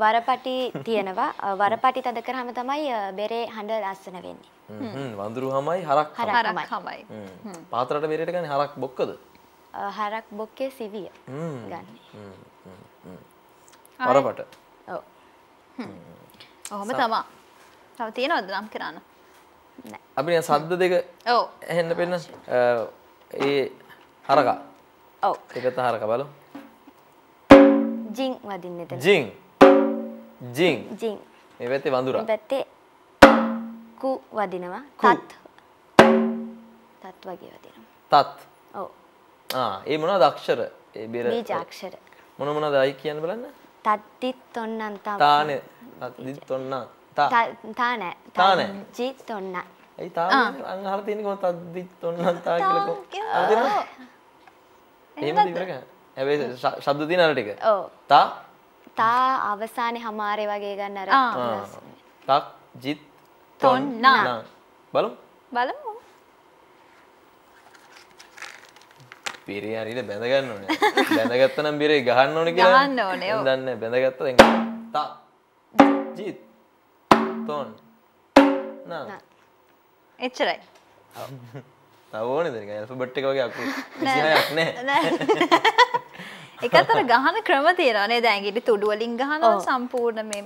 වරපටි තියෙනවා. වරපටි තද කරාම තමයි බෙරේ හඬ ලස්සන වෙන්නේ. වඳුරු හැමයි හරක් හැමයි. පාතරට බෙරේට ගන්නේ හරක් බොක්කද? හරක් බොක්කේ සිවිය ගන්න. වරපට. ඔව්. ඔහොම තමයි. තව තියෙනවද නම් කරන්න? නෑ. අපි නිකන් සද්ද දෙක ඔව් ඇහෙන්න පෙන්න ඒ හරක. ඔව්. ඒකත් හරක බලමු. ජින් වදින්න එතන. ජින්. ජින්. ජින්. මේ පැත්තේ වඳුරා. මේ පැත්තේ කු වදිනවා. තත්. තත් වගේ වදිනවා. තත්. ඔව්. ඒ මොනවද අක්ෂර? ඒ බෙර බීජ අක්ෂර. මොන මොනවද අය කියන්න බලන්න? තත්තිත් තොන්නන් තමයි. තානේ. තත්තිත් තොන්නන්. තා. තානේ. තානේ. ජී තොන්නන්. ඒ තානේ අං අහලා තියෙන්නේ කොහොමද තත්තිත් තොන්නන් තා කියලා කොහොමද? එහෙම ඉවරක. හැබැයි ශබ්ද තියෙන අර ටික. ඔව්. තා. තා අවසානේ හැමාරේ වගේ ගන්න අර. තක් ජිත් තොන්නන්. බලමු. බලමු. බෙරේ හරියට බැඳ ගන්න ඕනේ. බැඳගත්ත නම් බෙරේ ගහන්න ඕනේ කියලා. ගහන්න ඕනේ. ඔව්. දන්නේ බැඳගත්ත දැන් තා ජීත් තොන් නා. එච්චරයි. ඔව්. තව ඕනේද නිකන් ඇල්ෆබට් එක වගේ අකුරු 26ක් නැහැ. ඒකතර ගහන ක්‍රම තියෙනවා නේද? ඇඟිලි තුඩු වලින් ගහනවා සම්පූර්ණ මේ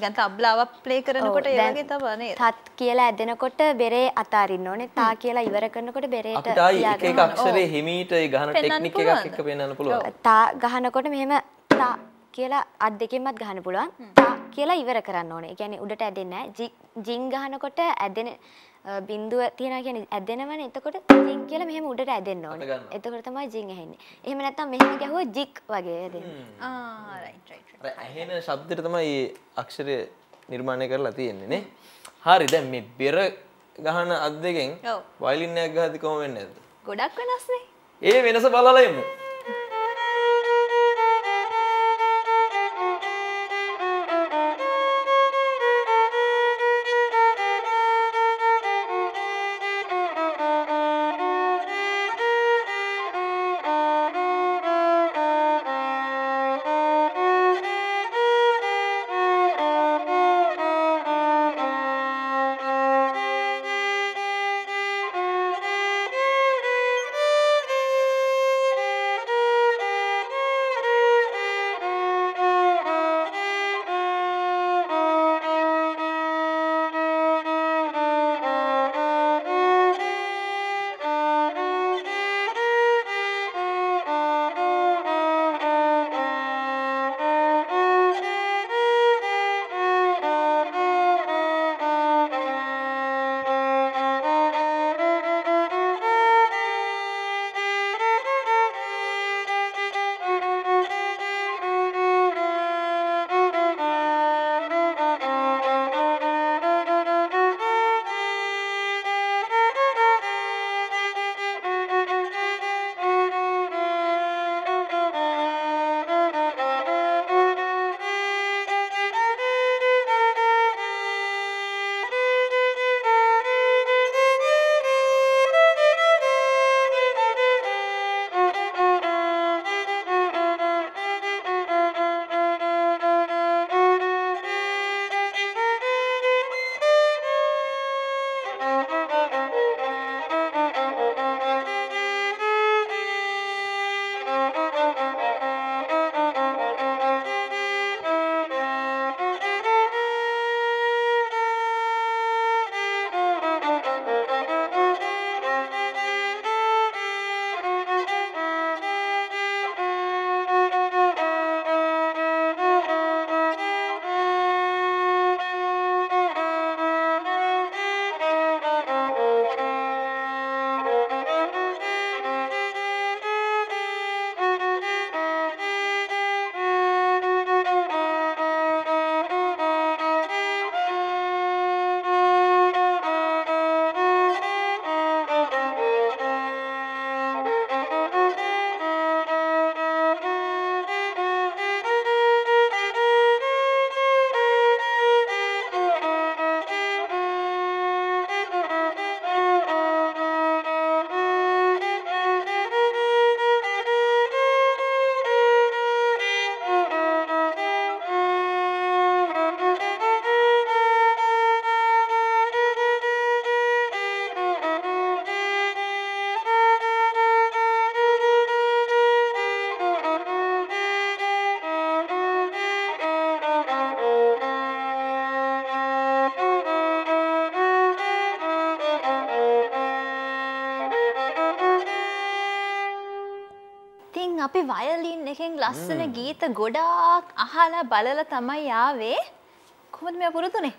ගන්න තබ්ලාවක් ප්ලේ කරනකොට ඒ වගේ තමයි නේද? තත් කියලා ඇදෙනකොට බෙරේ අතාරින්න ඕනේ. තා කියලා ඉවර කරනකොට බෙරේට තියාගන්න. අපිට එක අක්ෂරේ හිමීට ඒ ගහන ටෙක්නික් එකක් එක්ක පෙන්වන්න පුළුවන්. තා ගහනකොට මෙහෙම තා කියලා අත් දෙකෙන්වත් ගහන්න පුළුවන්. තා කියලා ඉවර කරන්න ඕනේ. ඒ කියන්නේ උඩට ඇදෙන්නේ නැහැ. ජින් ගහනකොට ඇදෙන බින්දුව තියනවා කියන්නේ ඇදෙනවනේ. එතකොට ජින් කියලා මෙහෙම උඩට ඇදෙන්න ඕනේ. එතකොට තමයි ජින් ඇහෙන්නේ. එහෙම නැත්නම් මෙහෙම ගැහුවොත් ජික් වගේ ඇදෙන්නේ. ආ රයිට් රයිට් රයිට්. අර ඇහෙන ශබ්දෙට තමයි මේ අක්ෂරය නිර්මාණය කරලා තියෙන්නේ නේ. හරි දැන් මේ බෙර ගහන අත් දෙකෙන් වයලින් එකක් ගහද්දි කොහොම වෙන්නේ නැද්ද? ගොඩක් වෙනස්නේ. ඒ වෙනස බලලා යමු. ඉතින් අපි වයලින් එකෙන් ලස්සන ගීත ගොඩාක් අහලා බලලා තමයි ආවේ. කොහොමද මෙයා පුරුදුනේ?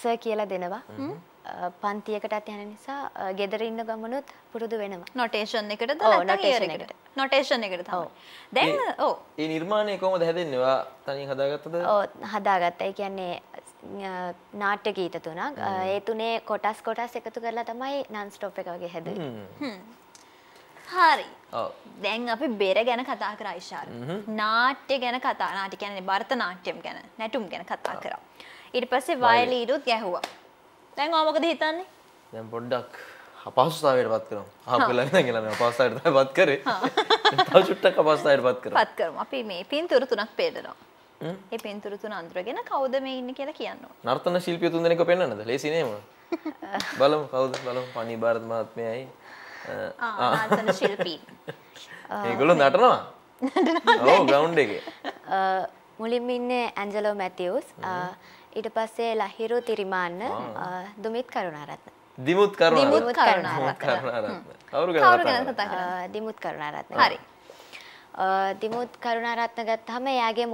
සර් කියලා දෙනවා. පන්තියකටත් යන නිසා ගෙදර ඉන්න ගමනොත් පුරුදු වෙනවා. නොටේෂන් එකටද නැත්නම් ඉයර් එකටද? නොටේෂන් එකට තමයි. දැන් ඔව් මේ නිර්මාණය කොහොමද හැදෙන්නේ? ඔයා තනියෙන් හදාගත්තද? ඔව් හදාගත්තා. ඒ කියන්නේ නාට්‍ය ගීත තුනක්. ඒ තුනේ කොටස් කොටස් එකතු කරලා තමයි non stop එක වගේ හැදුවේ. හරි. ඔව්. දැන් අපි බෙර ගැන කතා කරා ඉෂාර. නාට්‍ය ගැන කතා. නාට්‍ය කියන්නේ භාරත නාට්‍යම් ගැන, නැටුම් ගැන කතා කරා. ඊට පස්සේ වයලීනුත් ගැහුවා. දැන් ඔයා මොකද හිතන්නේ? දැන් පොඩ්ඩක් අපහසුතාවයටපත් කරමු. අහපලෙන් දැන් ගිලන්නේ අපහසුතාවයටපත් කරේ. තව චුට්ටක් අපහසුතාවයටපත් කරමු. පත් කරමු. අපි මේ පින්තූර තුනක් පෙන්නනවා. මේ පින්තූර තුන අඳුරගෙන කවුද මේ ඉන්නේ කියලා කියනවා. නර්තන ශිල්පිය තුන් දෙනෙක්ව පෙන්නන්නද? ලේසි නේම. බලමු කවුද? බලමු පණී භාරත මහත්මයයි. ආ නර්තන ශිල්පී. ඒගොල්ලෝ නටනවා. ඔව් ග්‍රවුන්ඩ් එකේ. මුලින්ම ඉන්නේ ඇන්ජලෝ මැතිව්ස්. ඊට පස්සේ ලහිරු තිරිමාන්න දුමිත් කරුණාරත්න දිමුත් කරුණාරත්න දිමුත් කරුණාරත්න හරි දිමුත් කරුණාරත්න ගත්තාම එයාගේ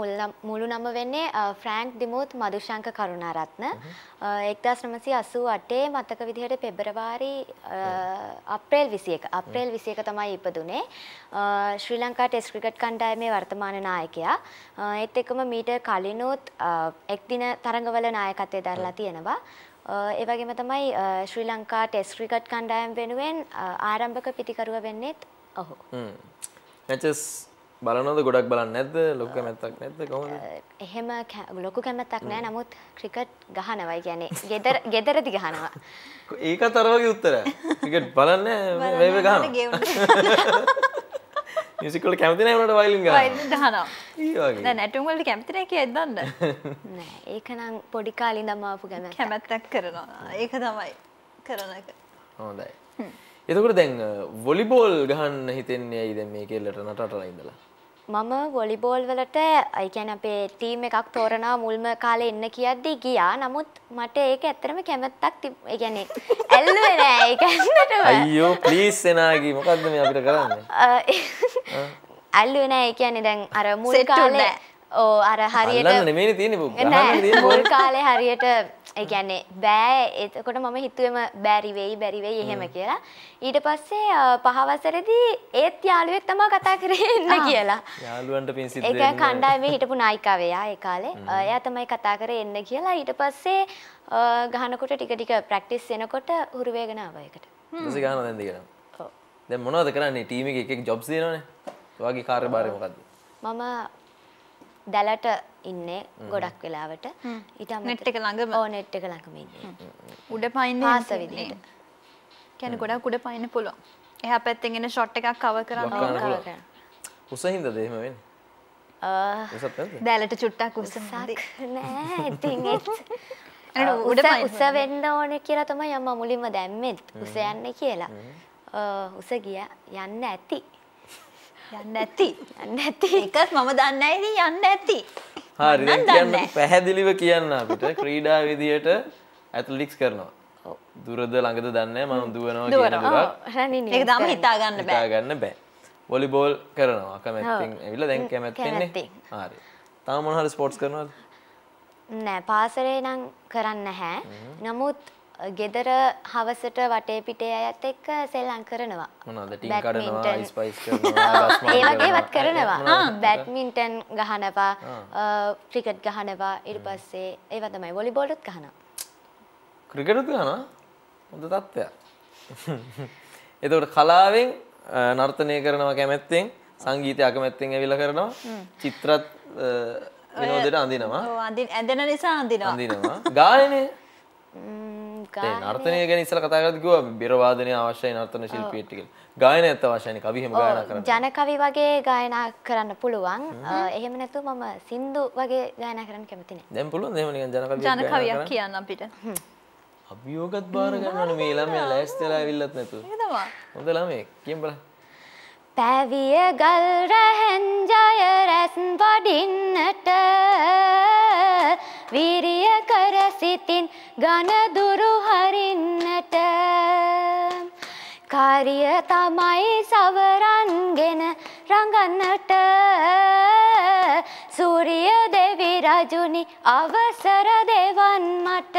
මුළු නම වෙන්නේ ෆ්‍රැන්ක් දිමුත් මදුශංක කරුණාරත්න 1988 මතක විදිහට පෙබරවාරි අප්‍රේල් 21 තමයි ඉපදුනේ ශ්‍රී ලංකා ටෙස්ට් ක්‍රිකට් කණ්ඩායමේ වර්තමාන නායකයා ඒත් එක්කම මීට කලිනුත් එක් දින තරඟවල නායකත්වය දරලා තියෙනවා ඒ වගේම තමයි ශ්‍රී ලංකා ටෙස්ට් ක්‍රිකට් කණ්ඩායම වෙනුවෙන් ආරම්භක පිටිකරුව වෙන්නේත් ඔහු බලනවද ගොඩක් බලන්නේ නැද්ද ලොකු කැමැත්තක් නැද්ද කොහොමද එහෙම ලොකු කැමැත්තක් නැහැ නමුත් ක්‍රිකට් ගහනවා කියන්නේ ගෙදරදි ගහනවා ඒකත් අර වගේ උත්තරයක් ක්‍රිකට් බලන්නේ වේව ගහනවා මියුසික් වල කැමති නැහැ උනාට වයලින් ගහනවා වයලින් ගහනවා ඒ වගේ දැන් නැටුම් වලට කැමති නැහැ කියලාද දන්න නෑ ඒක නම් පොඩි කාලේ ඉඳන්ම ආපු කැමැත්තක් කැමැත්තක් කරනවා ඒක තමයි කරන එක හොඳයි එතකොට දැන් වොලිබෝල් ගහන්න හිතෙන්නේ ඇයි දැන් මේ කෙල්ලට නටලා ඉඳලා මම වොලිබෝල් වලට ඒ කියන්නේ අපේ ටීම් එකක් තෝරනවා මුල්ම කාලේ ඉන්න කියද්දි ගියා නමුත් මට ඒක ඇත්තටම කැමැත්තක් ඒ කියන්නේ ඇල්ලුවේ නෑ ඒක ඇත්තටම අයියෝ ප්ලීස් සෙනාගි මොකද්ද මේ අපිට කරන්නේ ඇල්ලුවේ නෑ ඒ කියන්නේ දැන් අර මුල් කාලේ ඕ අර හරියට අල්ලන්නේ නෙමෙයි තියෙන්නේ බෝ ගහන්න තියෙන්නේ මුල් කාලේ හරියට ඒ කියන්නේ බෑ එතකොට මම හිතුවේම බැරි වෙයි එහෙම කියලා ඊට පස්සේ පහ වසරේදී ඒත් යාළුවෙක් තමයි කතා කරේ ඉන්න කියලා යාළුවන්ට පින් සිද්ධ වෙන්නේ ඒක කණ්ඩායමේ හිටපු නායිකාව එයා ඒ කාලේ එයා තමයි කතා කරේ ඉන්න කියලා ඊට පස්සේ ගහනකොට ටික ප්‍රැක්ටිස් වෙනකොට හුරු වේගන ආවා ඒකට ඊටසේ ගහනවා දැන් දෙකනම් ඔව් දැන් මොනවද කරන්නේ ටීම් එකේ එක ජොබ්ස් දෙනවනේ ඔයාගේ කාර්යභාරය මොකද්ද මම දැලට ඉන්නේ ගොඩක් වෙලාවට ඊට අමතරව net එක ළඟම ඕ net එක ළඟම ඉන්නේ උඩ පයින්නේ පාස විදියට කියන්නේ ගොඩක් උඩ පයින්න පුළුවන් එහා පැත්තෙන් එන ෂොට් එකක් කවර් කරන්න උසින්දද එහෙම වෙන්නේ දැලට චුට්ටක් උසක් නෑ ඉතින් උස වෙන්න ඕනේ කියලා තමයි අම්මා මුලින්ම දැම්මේ උස යන්නේ කියලා උස ගියා යන්න ඇති එකත් මම දන්නේ නැහැ ඉතින් යන්න ඇති හරි දැන් කියන්න පැහැදිලිව කියන්න අපිට ක්‍රීඩා විදියට ඇතලටික්ස් කරනවා ඔව් දුරද ළඟද දන්නේ නැහැ මම දුවනවා කියන දුරක් ඒක තමයි හිතා ගන්න බෑ වොලිබෝල් කරනවා කැමැත්තෙන් ඇවිල්ලා දැන් කැමැත්තෙන්නේ හරි තාම මොන හරි ස්පෝර්ට්ස් කරනවද නෑ පාසලේ නම් කරන්නේ නැහැ නමුත් ගෙදර හවසට වටේ පිටේ අයත් එක්ක සෙල්ලම් කරනවා මොනවද ටින් කඩනවා ස්පයිස් කරනවා ඒ වගේවත් කරනවා බැඩ්මින්ටන් ගහනවා ක්‍රිකට් ගහනවා ඊට පස්සේ ඒව තමයි වොලිබෝල්ත් ගහනවා ක්‍රිකට් ගහනවා හොඳ තත්ත්වයක් එතකොට කලාවෙන් නර්තනය කරනවා කැමැත්තෙන් සංගීතය අකමැත්තෙන් ඇවිල්ලා කරනවා චිත්‍රත් විනෝදයට අඳිනවා ඔව් ඇඳෙන නිසා අඳිනවා ගායනය නර්තනය ගැන ඉස්සර කතා කරද්දී කිව්වා බෙර වාදනය අවශ්‍යයි නර්තන ශිල්පියෙක් කියලා. ගායනයත් අවශ්‍යයි කවි හැම ගායනා කරන්න. ජන කවි වගේ ගායනා කරන්න පුළුවන්. එහෙම නැතුව මම සින්දු වගේ ගායනා කරන්න කැමති නැහැ. දැන් පුළුවන්ද එහෙම නිකන් ජන කවියක් කියන්න අපිට? අභියෝගත් බාර ගන්නවනේ මේ ළමයා ලෑස්තිලා ඇවිල්ලත් නැතුව. ඒක තමයි. හොඳ ළමයෙක්. කියමු බලන්න. පැවිය ගල් රැහෙන් ජය රැස් වඩින්නට විරිය කර සිතින් ගන දුරු හරින්නට කාරිය තමයි සවරන්ගෙන රඟන්නට සූරිය දෙවි රජුනි අවසර දෙවන් මට.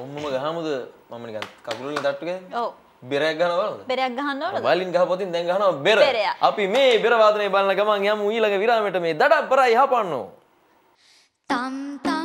ඔව්මම ගහමුද මම නිකන් කකුල වලින් තට්ටු ගන්නේ. ඔව්. බෙරයක් ගන්නවද? බෙරයක් ගන්නවද? වලින් ගහපොතින් දැන් ගහනවා බෙර. අපි මේ බෙර වාදනය බලන ගමන් යමු ඊළඟ විරාමයට මේ දඩබ්බරයි හපන්නෝ. තම් තම්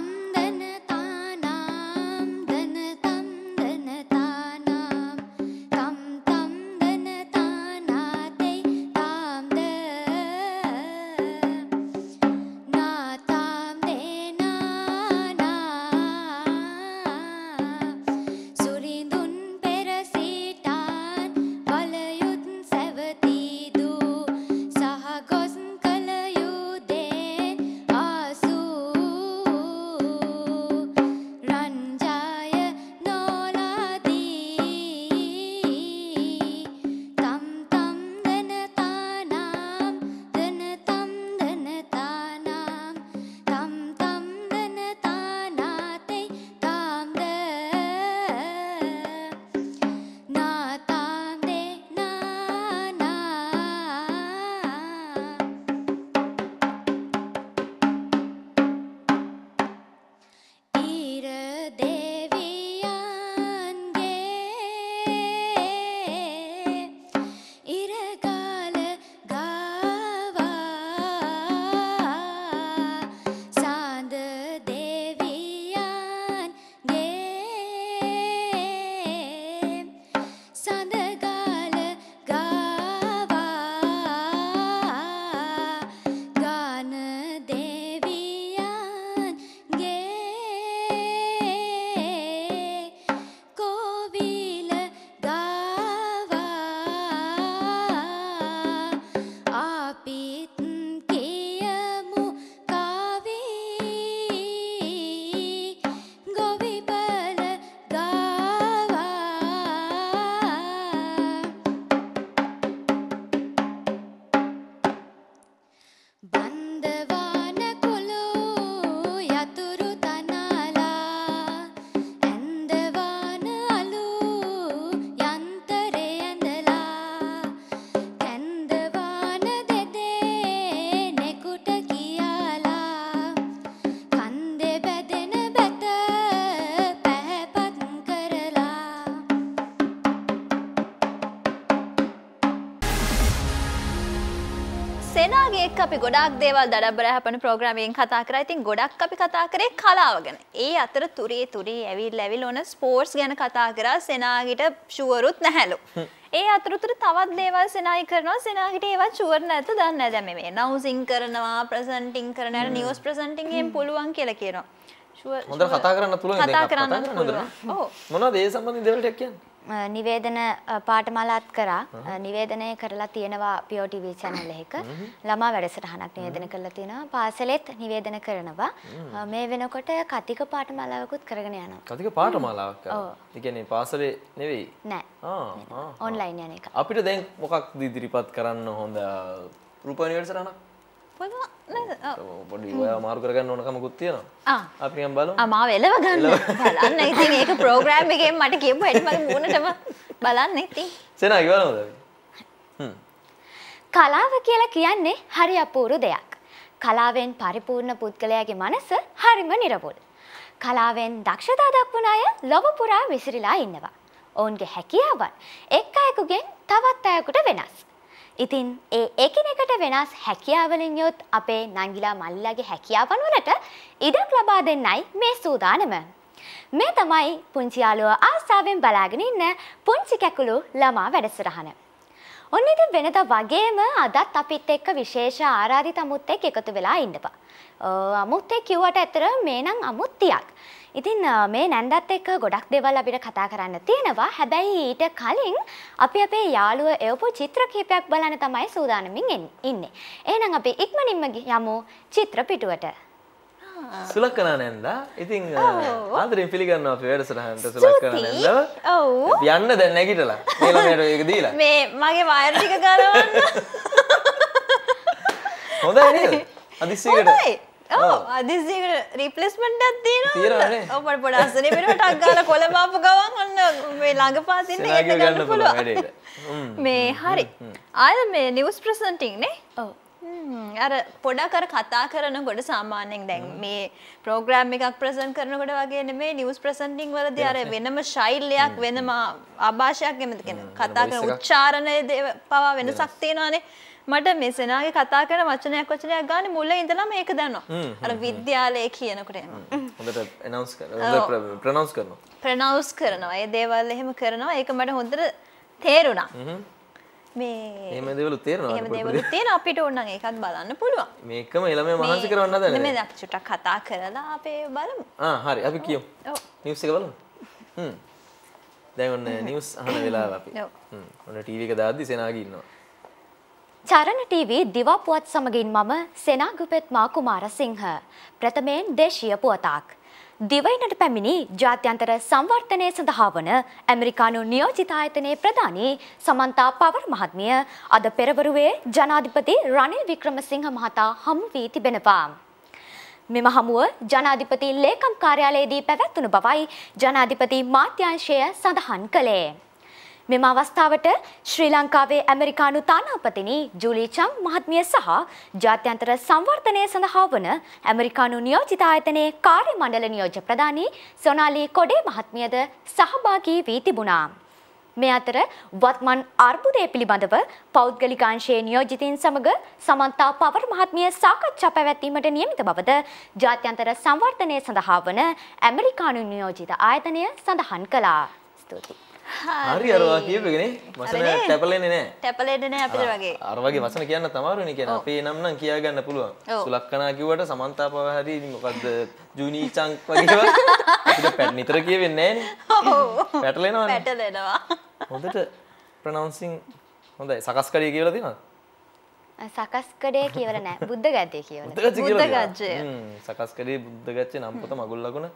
එක් අපි ගොඩක් දේවල් දඩබ්බර හැපෙන ප්‍රෝග්‍රෑමින් කතා කරා. ඉතින් ගොඩක් අපි කතා කරේ කලාව ගැන. ඒ අතර තුරේ ඇවිල් ඔන ස්පෝර්ට්ස් ගැන කතා කරා. සෙනාගිට ෂුවරුත් නැහැලු. ඒ අතරතුර තවත් දේවල් සෙනායි කරනවා. සෙනාගිට ඒවත් ෂුවර් නැත දන්නේ නැහැ. දැන් මේ නවුසින් කරනවා, ප්‍රසන්ටින් කරනවා, නිවුස් ප්‍රසන්ටින් එහෙම පුළුවන් කියලා කියනවා. ෂුවර් හොඳට කතා කරන්න පුළුවන් දෙයක්. කතා කරන්න පුළුවන්. ඔව්. මොනවද ඒ සම්බන්ධ දේවල් ටික කියන්නේ? නිවේදන පාඨමාලාත් කරා නිවේදනය කරලා තියෙනවා PO TV channel එකක ළමා වැඩසටහනක් නිවේදන කරලා තිනවා පාසලෙත් නිවේදන කරනවා මේ වෙනකොට කතික පාඨමාලාවකුත් කරගෙන යනවා කතික පාඨමාලාවක් කරනවා ඒ කියන්නේ පාසලේ නෙවෙයි නෑ ඔන්ලයින් යන එක අපිට දැන් මොකක් ඉදිරිපත් කරන්න හොඳ රූපණ වැඩසටහනක් පොඩි ඔයා මාරු කරගන්න ඕන කමකුත් තියෙනවා. අපි නිකන් බලමු. මාව එලව ගන්න. බලන්න ඉතින් ඒක ප්‍රෝග්‍රෑම් එකෙන් මට කියපු හැටි මගේ මූණටම බලන්න ඉතින්. සෙනාගේ බලමුද අපි? කලාව කියලා කියන්නේ හරි අපූර්ව දෙයක්. කලාවෙන් පරිපූර්ණ පුද්ගලයාගේ මනස හරිම නිර්වෘල්. කලාවෙන් දක්ෂතා දක්වන අය ලොව පුරා විසිරීලා ඉන්නවා. ඔවුන්ගේ හැකියාවන් එක් අයෙකුගෙන් තවත් අයෙකුට වෙනස්. ඉතින් ඒ එකිනෙකට වෙනස් හැකියාවලින් යොත් අපේ නංගිලා මල්ලිලාගේ හැකියාවන් වලට ඉඩක් ලබා දෙන්නයි මේ සූදානම. මේ තමයි පුංචි යාළුවා ආසාවෙන් බලාගෙන ඉන්න පුංචි කැකුළු ළමා වැඩසටහන. ඔන්න ඉතින් වෙනදා වගේම අදත් අපිත් එක්ක විශේෂ ආරාධිත අමුත් එක්ක එකතු වෙලා ඉඳපන්. අමුත් එක්ක කිව්වට ඇතර මේ නම් අමුත් ටිකක්. ඉතින් මේ නැන්දත් එක්ක ගොඩක් දේවල් අපිට කතා කරන්න තියෙනවා. හැබැයි ඊට කලින් අපි අපේ යාළුවෝ එවපු චිත්‍ර කීපයක් බලන්න තමයි සූදානමින් ඉන්නේ. එහෙනම් අපි ඉක්මනින්ම යමු චිත්‍ර පිටුවට. සුලක්කනා නැන්දා. ඉතින් ආදරෙන් පිළිගන්නවා අපි වැඩසටහනට සුලක්කනා නැන්දා. ඔව්. යන්න දැන් නැගිටලා. මේ ළමයට ඒක දීලා. මේ මගේ වයර් ටික ගලවන්න. හොඳයි නේද? අදිස්සියකට. this replacement news presenting. Program present news presenting Charana Madam Miss Senagi කතා කරන වචනයක් වචනයක් ගන්න මුල ඉඳලාම ඒක දන්නවා. අර විද්‍යාලය කියනකොට එනවා. හොඳට announce කරනවා. හොඳට pronounce කරනවා. Pronounce කරනවා. ඒ දේවල් එහෙම කරනවා. ඒක මට හොඳට තේරුණා. මේ එහෙම දේවල් තේරෙනවා. එහෙම දේවල් තේරෙන අපිට ඕන නම් ඒකත් බලන්න පුළුවන්. මේකම ළමයා මහන්සි කරවන්න හදන්නේ. මේ අපි චුට්ටක් කතා කරලා අපි බලමු. ආ හරි අපි කියමු. ඔව්. නිවුස් එක බලමු. හ්ම්. දැන් ඔන්න නිවුස් අහන වෙලාව අපි. හ්ම්. ඔන්න ටීවී එක දාද්දි සෙනාගි ඉන්නවා. Charana TV දිවපුවත් සමගින් මම Senagi Upethma කුමාරසිංහ ප්‍රථමයෙන් දේශීය පුවතක් දිවයිනට පැමිණි ජාත්‍යන්තර සංවර්ධනය සඳහා වන ඇමරිකානු නියෝජිත ආයතනයේ ප්‍රධානී සමන්තා පවර් මහත්මිය අද පෙරවරුවේ ජනාධිපති රනිල් වික්‍රමසිංහ මහතා හමු වී තිබෙනවා. මෙම හමුව ජනාධිපති ලේකම් කාර්යාලයේදී පැවැත්වුණු බවයි ජනාධිපති මාත්‍යාංශය සඳහන් කළේ. මෙම අවස්ථාවට ශ්‍රී ලංකාවේ ඇමරිකානු තානාපතිනි ජූලි චං මහත්මිය සහ ජාත්‍යන්තර සංවර්ධනය සඳහා වන ඇමරිකානු නියෝජිත ආයතනයේ කාර්ය මණ්ඩල නියෝජ්‍ය ප්‍රධානී සොනාලි කොඩේ මහත්මියද සහභාගී වී තිබුණා. මේ අතර වත්මන් අර්බුදය පිළිබඳව පෞද්ගලිකාංශයේ නියෝජිතින් සමග සමන්තා පවර් මහත්මිය සාකච්ඡා පැවැත්වීමට නියමිත බවද ජාත්‍යන්තර සංවර්ධනය සඳහා වන ඇමරිකානු නියෝජිත ආයතනය සඳහන් කළා. ස්තුතියි. හරි අරවා කියපෙන්නේ වචන ටැපලෙන්නේ නැහැ ටැපලෙන්නේ නැහැ අපිට වගේ අර වගේ වචන කියන්න තමාරුනේ කියන අපේ නම් නම් කියා ගන්න පුළුවන් සුලක්කනා කිව්වට සමන්තාපව හරි මොකද්ද ජුනි චංක් වගේ අපිට පැට නිතර කියවෙන්නේ නැහනේ ඔව් පැටලෙනවනේ පැටලෙනවා හොඳට ප්‍රොනවුන්සින් හොඳයි සකස්කඩේ කියලා තියෙනවද සකස්කඩේ කියලා නැහැ බුද්ධගජ්ජේ කියලා බුද්ධගජ්ජේ සකස්කඩේ බුද්ධගජ්ජේ නම් පොත මගුල් ලකුණ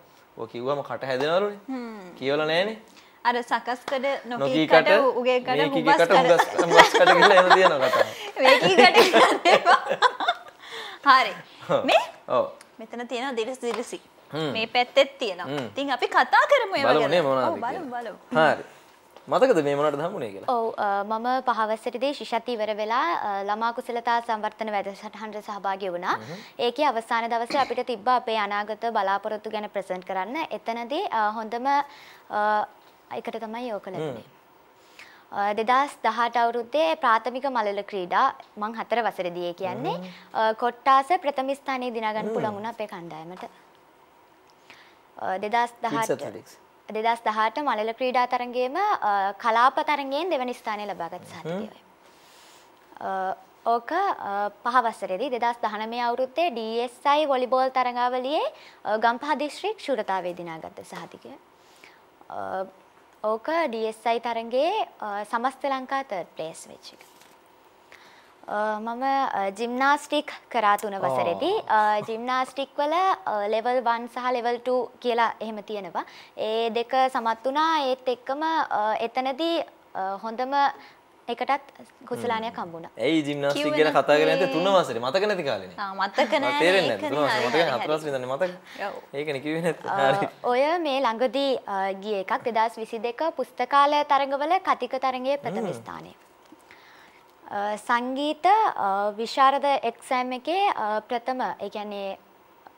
ඔය කිව්වම කට හැදෙනවලුනේ කියලා නැහනේ අර සකස්කඩ නොකීකට උගේ කඩ හුබස් කඩ කියලා එහෙම තියෙනවා කතාව. මේකී කඩ කියනවා. හරි. මේ? ඔව්. මෙතන තියෙනවා දිලිස් දිලිසි. මේ පැත්තෙත් තියෙනවා. ඉතින් අපි කතා කරමු ඒවා ගැන. ඔව් බලමු බලමු. හරි. මතකද මේ මොනවටද හම්බුනේ කියලා? ඔව් මම පහවසරදී ශිෂ්‍යත් ඉවර වෙලා ළමා කුසලතා සංවර්ධන වැඩසටහනට සහභාගී වුණා. ඒකේ අවසාන දවසේ අපිට තිබ්බා අපේ අනාගත බලාපොරොත්තු ගැන ප්‍රසන්ට් කරන්න. එතනදී හොඳම ඒකට තමයි යොකල දෙන්නේ. 2018 අවුරුද්දේ ප්‍රාථමික මළල ක්‍රීඩා මං 4 වසරේදී කියන්නේ කොට්ටාස ප්‍රථම ස්ථානයේ දිනා ගන්න පුළුවන් වුණා අපේ කණ්ඩායමට. 2018 මළල ක්‍රීඩා තරඟයේම කලාප තරඟයෙන් දෙවන ස්ථානය ලබාගත් සාතිකයයි. ඕක 5 වසරේදී 2019 අවුරුද්දේ DSI වොලිබෝල් තරඟාවලියේ ගම්පහ දිස්ත්‍රික් ශූරතාවයේ දිනාගත් සාතිකය. ඕක DSI තරඟේ සමස්ත ලංකා 3rd place වෙච්ච එක. මම ජිම්නාස්ටික් කරා 3 වසරේදී ජිම්නාස්ටික් වල level 1 සහ level 2 කියලා එහෙම තියෙනවා. ඒ දෙක සමත් වුණා. ඒත් එක්කම එතනදී හොඳම එකටත් කුසලානයක් හම්බුණා. ඇයි ජිම්නාස්ටික් ගැන කතා කරන්නේ නැත්තේ 3 වසරේ? මතක නැති කාලේනේ. ආ මතක නැහැ. තේරෙන්නේ නැහැ. 3 වසරේ මතක නැහැ. 4 වසරේ ඉඳන් මතක. ඔව්. ඒකනේ කිව්වේ නැත්තේ. හරි. ඔය මේ ළඟදී ගිය එකක් 2022 පුස්තකාලය තරඟවල කතික තරඟයේ ප්‍රථම ස්ථානය. සංගීත විශාරද එක්සෑම් එකේ ප්‍රථම ඒ කියන්නේ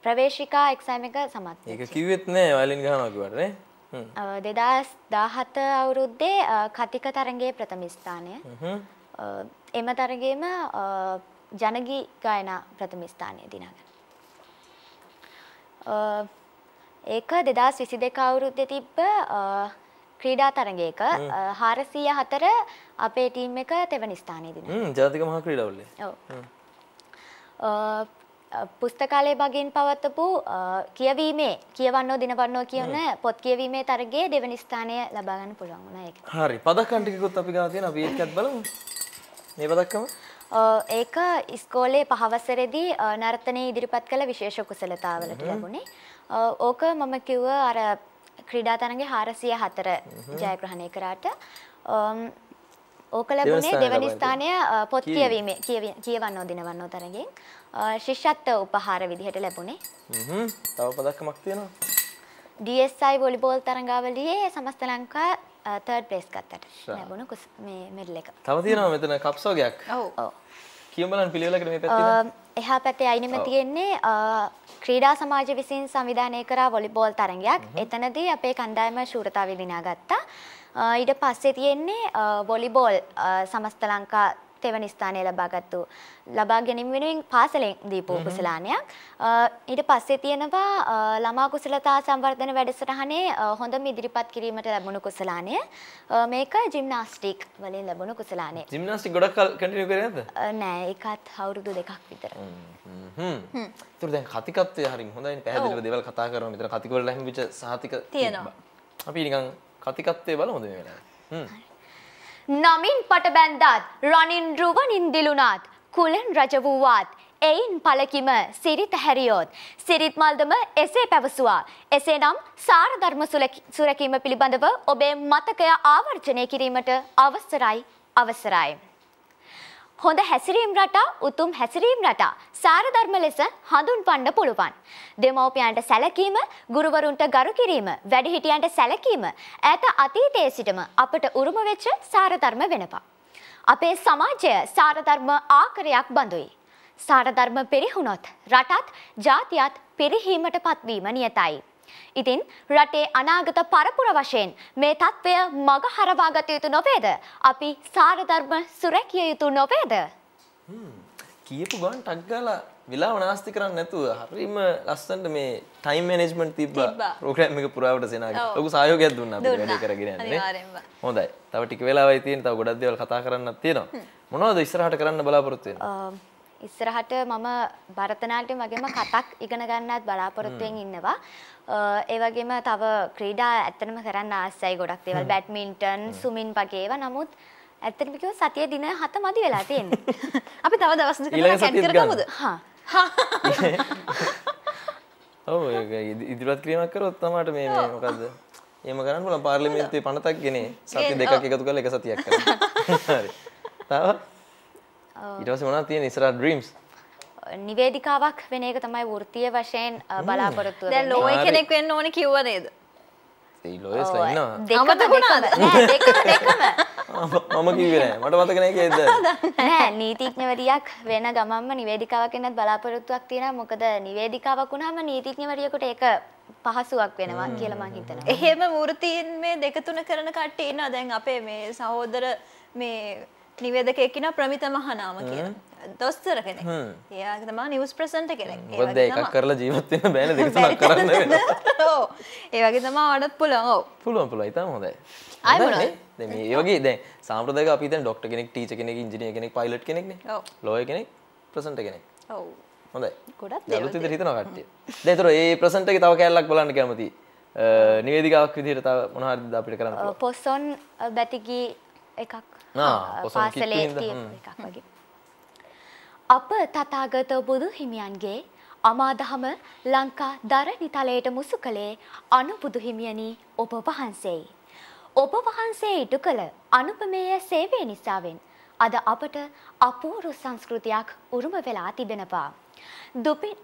ප්‍රවේශිකා එක්සෑම් එක සමත් වෙච්චා. ඒක කිව්වෙත් නැහැ වයලින් ගහනවා කිව්වට නේ. 2017 අවුරුද්දේ කතික තරඟයේ ප්‍රථම ස්ථානය. එම තරඟයේම ජනගී ගායනා ප්‍රථම ස්ථානය දිනාගන්න. ඒක 2022 අවුරුද්දේ තිබ්බ ක්‍රීඩා තරඟයක 404 අපේ ටීම් එක තෙවැනි ස්ථානය දිනාගන්න. ජාතික මහා ක්‍රීඩාවලියේ. ඔව්. පුස්තකාලයේ භාගයෙන් පවත්වපු කියවීමේ කියවන්නෝ දිනවන්නෝ කියන පොත් කියවීමේ තරගයේ දෙවනි ස්ථානය ලබා ගන්න පුළුවන් වුණා ඒක. හරි. පදක් කණ්ඩිකකුත් අපි ගාව තියෙනවා. අපි ඒකත් බලමු. මේ පදක්කම? ඒක ඉස්කෝලේ 5 වසරේදී නර්තනයේ ඉදිරිපත් කළ විශේෂ කුසලතාවලට ලැබුණේ. ඕක මම කිව්ව අර ක්‍රීඩා තරඟයේ 404 ජයග්‍රහණය කරාට ඕක ලැබුණේ දෙවනි ස්ථානය පොත් කියවීමේ කියවන්නෝ දිනවන්නෝ තරගෙන් ශිෂ්‍යත්ව උපහාර විදිහට ලැබුණේ. තව පදක්කමක් තියෙනවා. DSI වොලිබෝල් තරඟාවලියේ සමස්ත ලංකා 3rd place ගත්තට ලැබුණ මේ මෙඩල් එක. තව තියෙනවා මෙතන කප්ස් වර්ගයක්. ඔව්. කියමු බලන්න පිළිවෙලකට මේ පැත්තේ තියෙන. එහා පැත්තේ අයිනෙම තියෙන්නේ ක්‍රීඩා සමාජ විසින් සංවිධානය කරා වොලිබෝල් තරඟයක්. එතනදී අපේ කණ්ඩායම ශූරතාවය දිනාගත්තා. ඊට පස්සේ තියෙන්නේ වොලිබෝල් සමස්ත ලංකා තෙවැනි ස්ථානය ලබා ගැනීම වෙනුවෙන් පාසලෙන් දීපු කුසලානයක්. ඊට පස්සේ තියෙනවා ළමා කුසලතා සංවර්ධන වැඩසටහනේ හොඳම ඉදිරිපත් කිරීමට ලැබුණු කුසලානය. මේක ජිම්නාස්ටික් වලින් ලැබුණු කුසලානය. ජිම්නාස්ටික් ගොඩක් කන්ටිනියු කරේ නැද්ද? නෑ ඒකත් අවුරුදු දෙකක් විතර. ඒතර දැන් කතිකත්වය හරිම හොඳයිනේ පැහැදිලිව දේවල් කතා කරනවා. මෙතන කතික වල ලැහිම්බිච්ච සහතික තියෙනවා. අපි නිකන් කතිකත්වය බලමුද මේ වෙලාවේ? නමින් පටබැන්දාත්, රනින් රුවනින් දිලුණාත්, කුලෙන් රජ වූවාත්, එයින් පළකිම සිරිත හැරියොත්, සිරිත් මල්දම එසේ පැවසුවා. එසේනම් සාරධර්ම සුරැකීම පිළිබඳව ඔබේ මතකය ආවර්ජනය කිරීමට අවසරයි. හොඳ හැසිරීම් රටා, උතුම් හැසිරීම් රටා, සාරධර්ම ලෙස හඳුන්වන්න පුළුවන්. දෙමව්පියන්ට සැලකීම, ගුරුවරුන්ට ගරු කිරීම, වැඩිහිටියන්ට සැලකීම, ඈත අතීතයේ සිටම අපට උරුම වෙච්ච සාරධර්ම වෙනවා. අපේ සමාජය සාරධර්ම ආකරයක් බඳුයි. සාරධර්ම පිරිහුණොත් රටත්, ජාතියත් පිරිහීමට පත්වීම නියතයි. ඉතින් රටේ අනාගත පරපුර වශයෙන් මේ තත්ත්වය මග හරවා ගත යුතු නොවේද? අපි සාරධර්ම සුරැකිය යුතු නොවේද? කියපු ගමන් ටක් ගාලා විලාව නාස්ති කරන්නේ නැතුව හරිම ලස්සනට මේ ටයිම් මැනේජ්මන්ට් තිබ්බා. ප්‍රෝග්‍රෑම් එක පුරාවට සෙනාගේ. ලොකු සහයෝගයක් දුන්නා අපිට වැඩේ කරගෙන යන්න. අනිවාර්යෙන්ම. හොඳයි. තව ටික වෙලාවයි තියෙන. තව ගොඩක් දේවල් කතා කරන්නත් තියෙනවා. මොනවද ඉස්සරහට කරන්න බලාපොරොත්තු වෙන්නේ? ඉස්සරහට මම භරතනාට්‍යම වගේම කතක් ඉගෙන ගන්නත් බලාපොරොත්තුෙන් ඉන්නවා. ඒ වගේම තව ක්‍රීඩා ඇත්තටම කරන්න ආසයි ගොඩක් දේවල්. බැඩ්මින්ටන්, ස්විමින් වගේ ඒවා. නමුත් ඇත්තටම කිව්ව සතිය දින 7 මදි වෙලා තියෙන්නේ. අපි තව දවස් දෙකකට කැඩ් කරගමුද? හා. ඔව් ඉදිරිපත් ක්‍රියාවක් කරොත් තමයි මේ මොකද්ද? එහෙම කරන්න බලන්න පාර්ලිමේන්තුවේ පනතක් ගෙනේ. සති දෙකක් එකතු කරලා එක සතියක් කරන්න. හරි. තව ඊට පස්සේ මොනවද තියෙන්නේ ඉස්සරහ ඩ්‍රීම්ස්? නිවේදිකාවක් වෙන එක තමයි වෘත්තීය වශයෙන් බලාපොරොත්තු වෙන්නේ. දැන් ලෝය කෙනෙක් වෙන්න ඕනේ කිව්ව නේද? ඒ ලෝයස්ලා ඉන්නවා. දෙකම. මම කිව්වේ නෑ. මට මතක නෑ කේද්ද? නෑ නීතිඥවරියක් වෙන ගමන්ම නිවේදිකාවක් වෙන්නත් බලාපොරොත්තුවක් තියෙනවා. මොකද නිවේදිකාවක් වුණාම නීතිඥවරියකට ඒක පහසුවක් වෙනවා කියලා මම හිතනවා. එහෙම වෘත්තීන් මේ දෙක තුන කරන කට්ටිය ඉන්නවා. දැන් අපේ මේ සහෝදර මේ නිවේදකයෙක් ඉන්නවා ප්‍රමිත මහානාම කියන දොස්තර කෙනෙක්. එයා තමයි නිවුස් ප්‍රසන්ටර් කෙනෙක්. මොකද ඒකක් කරලා ජීවත් වෙන්න බෑනේ දෙක තුනක් කරන්න වෙනවා. ඔව්. ඒ වගේ තමයි වඩත් පුළුවන්. ඔව්. පුළුවන්. ඉතින් හොඳයි. ආයි මොනවද? දැන් මේ ඒ වගේ දැන් සාම්ප්‍රදායික අපි දැන් ડોක්ටර් කෙනෙක්, ටීචර් කෙනෙක්, ඉංජිනේර කෙනෙක්, පයිලට් කෙනෙක්නේ. ඔව්. ලෝයර් කෙනෙක්, ප්‍රසන්ටර් කෙනෙක්. ඔව්. හොඳයි. ගොඩක් දේවල්. අලුත් විදිහට හිතනවා කට්ටිය. දැන් ඒතර ඒ ප්‍රසන්ටර් එකේ තව කැලලක් බලන්න කැමතියි. නිවේදිකාවක් විදිහට තව මොනවා හරිද අපිට කරන්න පුළුවන්? පොසොන් බැතිගි එකක්. පාසලේ තියෙන එකක් වගේ. අප තථාගත බුදු හිමියන්ගේ අමාදහම ලංකා දරණි තලයට මුසු කළේ අනුබුදු හිමියනි ඔබ වහන්සේයි. ඔබ වහන්සේ ඉටු කළ අනුපමේය සේවය නිසාවෙන් අද අපට අපූර්ව සංස්කෘතියක් උරුම වෙලා තිබෙනවා.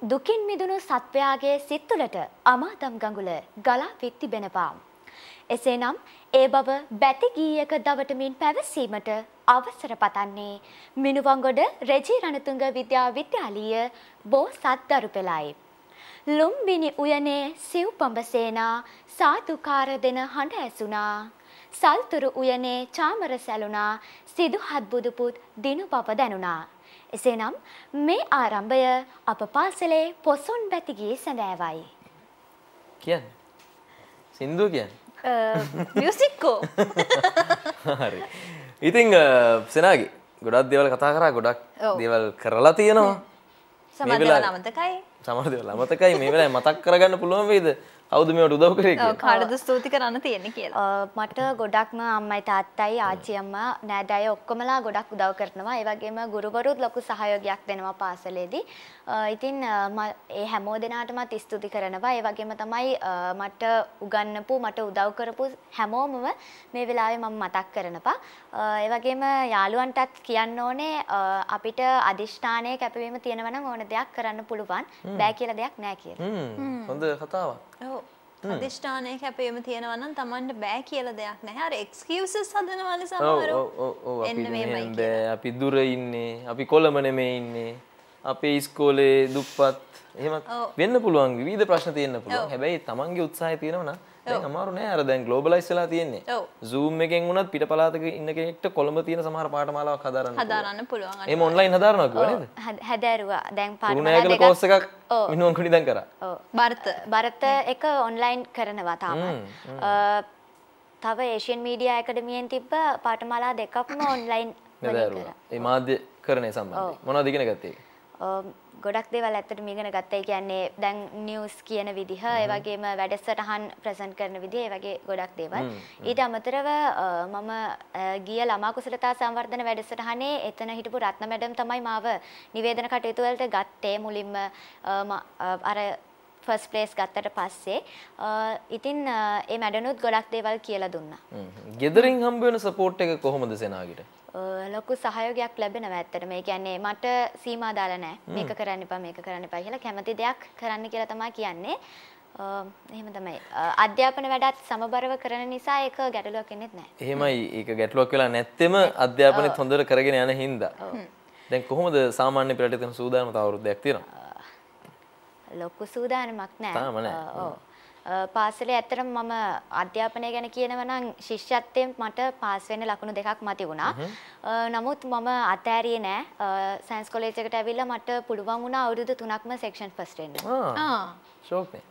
දුකින් මිදුණු සත්වයාගේ සිත් තුළට අමාදම් ගඟුල ගලා විත් තිබෙනවා. එසේනම් ඒ බව බැති ගීයක දවටමින් පැවසීමට අවසර පතන්නේ මිනුවන්ගොඩ රෙජී රණතුංග විද්‍යා විද්‍යාලීය බෝසත් දරුපෙළයි. ලුම්බිනි උයනේ සිව්පඹ සේනා සාදුකාර දෙන හඬ ඇසුණා. සල්තුරු උයනේ චාමර සැලුණා සිදුහත් බුදුපුත් දිනු බව දැනුණා. එසේනම් මේ ආරම්භය අප පාසලේ පොසොන් බැති ගී සැඳෑවයි. කියන්න. සින්දු කියන්න. මියුසික්කෝ. හරි. ඉතින් සෙනාගේ ගොඩක් දේවල් කතා කරා ගොඩක් දේවල් කරලා තියෙනවා. සමහර දේවල් අමතකයි. මේ වෙලාවේ මතක් කරගන්න පුළුවන් වේද? අවුද මේවට උදව් කරේ කියලා. ඔව් කාටද ස්තුති කරන්න තියෙන්නේ කියලා. මට ගොඩක්ම අම්මයි තාත්තයි ආච්චි අම්මා නෑදෑය ඔක්කොමලා ගොඩක් උදව් කරනවා. ඒ වගේම ගුරුවරුත් ලොකු සහයෝගයක් දෙනවා පාසලේදී. ඉතින් මේ හැමෝ දෙනාටමත් ස්තුති කරනවා. ඒ වගේම තමයි මට උගන්වපු මට උදව් කරපු හැමෝම මේ වෙලාවේ මම මතක් කරනවා. ඒ වගේම යාළුවන්ටත් කියන්න ඕනේ අපිට අදිෂ්ඨානයේ කැපවීම තියෙනවා නම් ඕන දෙයක් කරන්න පුළුවන්. බෑ කියලා දෙයක් නෑ කියලා. හොඳ කතාවක්. අදිෂ්ඨානයේ කැපීම තියෙනවා නම් Tamanට බෑ කියලා දෙයක් නැහැ. අර excuses හදනවානේ සමහරව. ඔව් අපි දුර ඉන්නේ. අපි කොළඹ නෙමෙයි ඉන්නේ. අපේ ඉස්කෝලේ දුප්පත්. එහෙමත් වෙන්න පුළුවන් විවිධ ප්‍රශ්න තියෙන්න පුළුවන්. හැබැයි Tamanගේ උත්සාහය තියෙනවා නම් දැන් අමාරු නෑ. අර දැන් globalize වෙලා තියෙන්නේ. Zoom එකෙන් වුණත් පිටපලාතක ඉන්න කෙනෙක්ට කොළඹ තියෙන සමහර පාඨමාලාවක් හදාරන්න පුළුවන්. එහෙම online හදාරනවා කිව්වා නේද? හදාරුවා. දැන් පාඨමාලා දෙකක් course එකක් මිනුවන් කුඩි දැන් කරා. ඔව්. භාරත එක online කරනවා තාමත්. තව Asian Media Academy එකෙන් තිබ්බ පාඨමාලා දෙකක්ම online හදාරුවා. ඒ මාධ්‍ය කරණය සම්බන්ධයෙන්. මොනවද ඉගෙන ගත්තේ? ගොඩක් දේවල් ඇත්තටම ඉගෙන ගත්තයි. කියන්නේ දැන් නිවුස් කියන විදිහ, ඒ වගේම වැඩසටහන් ප්‍රසන්ට් කරන විදිහ, ඒ වගේ ගොඩක් දේවල්. ඊට අමතරව මම ගිය ළමා කුසලතා සංවර්ධන වැඩසටහනේ එතන හිටපු රත්න මැඩම් තමයි මාව නිවේදන කටයුතු වලට ගත්තේ මුලින්ම අර ෆස්ට් ප්ලේස් ගත්තට පස්සේ. ඉතින් ඒ මැඩනුත් ගොඩක් දේවල් කියලා දුන්නා. ගෙදරින් හම්බ වෙන සපෝට් එක කොහොමද සෙනාගිට? ලොකු සහයෝගයක් ලැබෙනවා ඇත්තටම. ඒ කියන්නේ මට සීමා දාලා නැහැ. මේක කරන්න එපා, මේක කරන්න එපා කියලා කැමති දෙයක් කරන්න කියලා තමයි කියන්නේ. එහෙම තමයි. අධ්‍යාපන වැඩත් සමබරව කරන නිසා ඒක ගැටලුවක් වෙන්නේ නැහැ. එහෙමයි. ඒක ගැටලුවක් වෙලා නැත්තෙම අධ්‍යාපනෙත් හොඳට කරගෙන යන හින්දා. දැන් කොහොමද සාමාන්‍ය පෙරට තියෙන සූදානම? තව අවුරුද්දක් තියෙනවා. ලොකු සූදානමක් නැහැ. තාම නැහැ. ඔව්. පාසලේ ඇත්තටම මම අධ්‍යාපනය ගැන කියනවා නම් ශිෂ්‍යත්වයෙන් මට පාස් වෙන්න ලකුණු දෙකක් මත වුණා. නමුත් මම අතෑරියේ නෑ. සයන්ස් කොලෙජ් එකට ඇවිල්ලා මට පුළුවන් වුණා අවුරුදු 3ක්ම සෙක්ෂන් ෆස්ට් වෙන්න. ෂොක්නේ.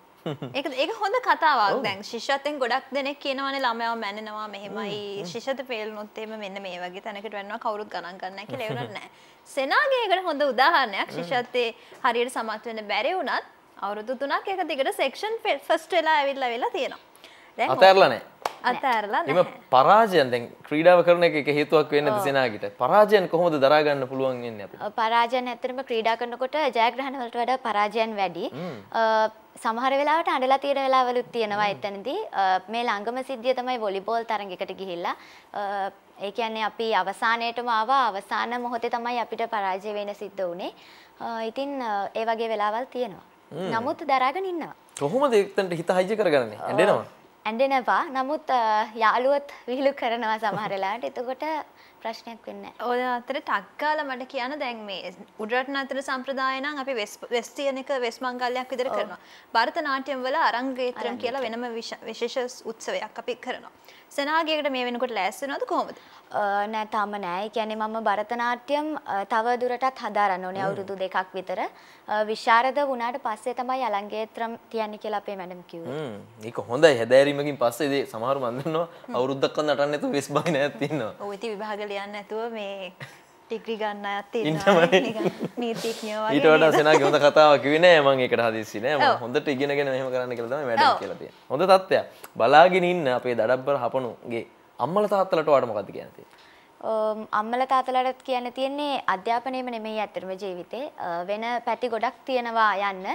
ඒක හොඳ කතාවක්. දැන් ශිෂ්‍යත්වයෙන් ගොඩක් දෙනෙක් කියනවානේ ළමයාව මැනනවා මෙහෙමයි. ශිෂ්‍යත්ව ෆේල්නොත් එහෙම මෙන්න මේ වගේ තැනකට වෙන්නවා කවුරුත් ගණන් ගන්නෑ කියලා ඒවලට නෑ. සෙනාගේකට හොඳ උදාහරණයක්. ශිෂ්‍යත්වයේ හරියට සමත් වෙන්න බැරි වුණත් අවුරුදු 3ක් එක දිගට සෙක්ෂන් ෆස්ට් වෙලා ඇවිල්ලා තියෙනවා. දැන් අතහැරලා නැහැ. අතහැරලා නැහැ. මේ පරාජයන් දැන් ක්‍රීඩාව කරන එක එක හේතුවක් වෙන්නද සෙනාගිට? පරාජයන් කොහොමද දරා ගන්න පුළුවන් වෙන්නේ අපිට? පරාජයන් ඇත්තටම ක්‍රීඩා කරනකොට ජයග්‍රහණ වලට වඩා පරාජයන් වැඩි. සමහර වෙලාවට අඬලා තියෙන වෙලාවලුත් තියෙනවා එතනදී. මේ ළඟම සිද්ධිය තමයි වොලිබෝල් තරඟයකට ගිහිල්ලා ඒ කියන්නේ අපි අවසානයේටම ආවා. අවසාන මොහොතේ තමයි අපිට පරාජය වෙන්න සිද්ධ වුනේ. ඉතින් ඒ වගේ වෙලාවල් තියෙනවා. නමුත් දරාගෙන ඉන්නවා. කොහොමද එතනට හිත හයිජ කරගන්නේ? ඇඬෙනවා. ඇඬෙනවා. නමුත් යාළුවොත් විහිළු කරනවා සමහර වෙලාවට. එතකොට ප්‍රශ්නයක් වෙන්නේ නැහැ. ඔය අතර ටක් ගාලා මට කියන්න දැන් මේ උඩරට නතර සම්ප්‍රදාය නම් අපි වෙස්ටියන් එක වෙස් මංගල්‍යයක් විදිහට කරනවා. භාරතනාට්‍යම් වල අරංගේත්‍රම් කියලා වෙනම විශේෂ උත්සවයක් අපි කරනවා. සෙනාගියකට මේ වෙනකොට ලෑස්ති වෙනවද කොහොමද? නෑ තාම නෑ. ඒ කියන්නේ මම භාරතනාට්‍යම් තව දුරටත් හදාරන්න ඕනේ අවුරුදු 2ක් විතර. විශාරද වුණාට පස්සේ තමයි අලංගේත්‍රම් තියන්නේ කියලා අපේ මැඩම් කිව්වේ. ඒක හොඳයි. හැදෑරීමකින් පස්සේ ඒ සමහරව මන් දන්නවා අවුරුද්දක් වත් නටන්න නැතුව වෙස් බහින අයත් ඉන්නවා. ඔව් ඉතින් විභාග යන්න නැතුව මේ ඩිග්‍රී ගන්න අයත් ඉන්නවා නීතිඥයෝ වගේ. ඊට වඩා සෙනාගේ හොඳ කතාවක් කිව්වේ නෑ. මම ඒකට හදිස්සි නෑ. මම හොඳට ඉගෙනගෙන මෙහෙම කරන්න කියලා තමයි මැඩම් කියලා තියෙන්නේ. හොඳ තත්ත්වයක්. බලාගෙන ඉන්න අපේ දඩබ්බර හපණුගේ අම්මලා තාත්තලාට ඔයාට මොකක්ද කියන්න තියෙන්නේ? අම්මලා තාත්තලාට කියන්න තියෙන්නේ අධ්‍යාපනයේම නෙමෙයි ඇත්තටම ජීවිතේ වෙන පැති ගොඩක් තියෙනවා යන්න.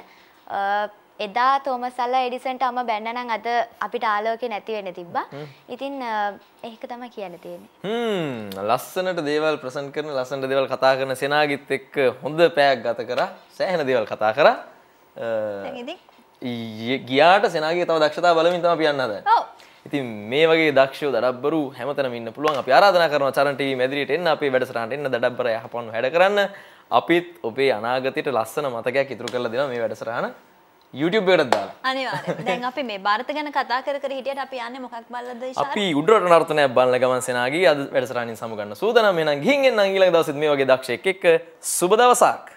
එදා තෝමස් අල්ලා එඩිසන්ට අම්මා බැන්න නම් අද අපිට ආලෝකේ නැති වෙන්න තිබ්බා. ඉතින් ඒක තමයි කියන්න තියෙන්නේ. ලස්සනට දේවල් ප්‍රසන්ට් කරන, ලස්සනට දේවල් කතා කරන සෙනාගිත් එක්ක හොඳ පැයක් ගත කරා. සෑහෙන දේවල් කතා කරා. දැන් ඉතින් ගියාට සෙනාගේ තව දක්ෂතා බලමින් තමයි අපි යන්න හදන්නේ. ඔව්. ඉතින් මේ වගේ දක්ෂයෝ දඩබ්බරු හැමතැනම ඉන්න පුළුවන්. අපි ආරාධනා කරනවා චරණ ටීවී මැදිරියට එන්න, අපේ වැඩසටහනට එන්න, දඩබ්බර යහපන්ව වැඩ කරන්න. අපිත් ඔබේ අනාගතයට ලස්සන මතකයක් ඉතුරු කරලා දෙනවා මේ වැඩසටහන YouTube එකටත් දාලා. අනිවාර්යයෙන්. දැන් අපි මේ ಭಾರತ ගැන කතා කර හිටියට අපි යන්නේ මොකක් බලලාද ඉෂාරා? අපි උඩරට නර්තනයක් බලන ගමන් සෙනාගී අද වැඩසටහනින් සමු ගන්න සූදානම්. එහෙනම් ගිහින් එන්න ඊළඟ දවසෙත් මේ වගේ දක්ෂයෙක් එක්ක සුබ දවසක්.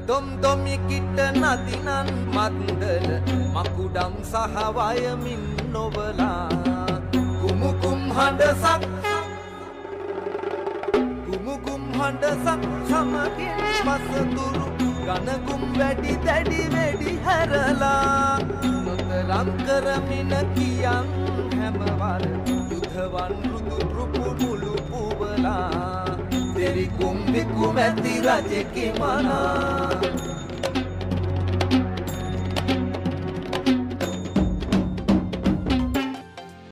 Domdomi kitta nadinan mandala makudam sahawayamin novela kumukum handasak samagen pasaturu ganagum wedi dedi wedi harala notaram karamina kiyan hemawar yudhawan rudu rupulu puvala Kumbi kumeti raje ki mana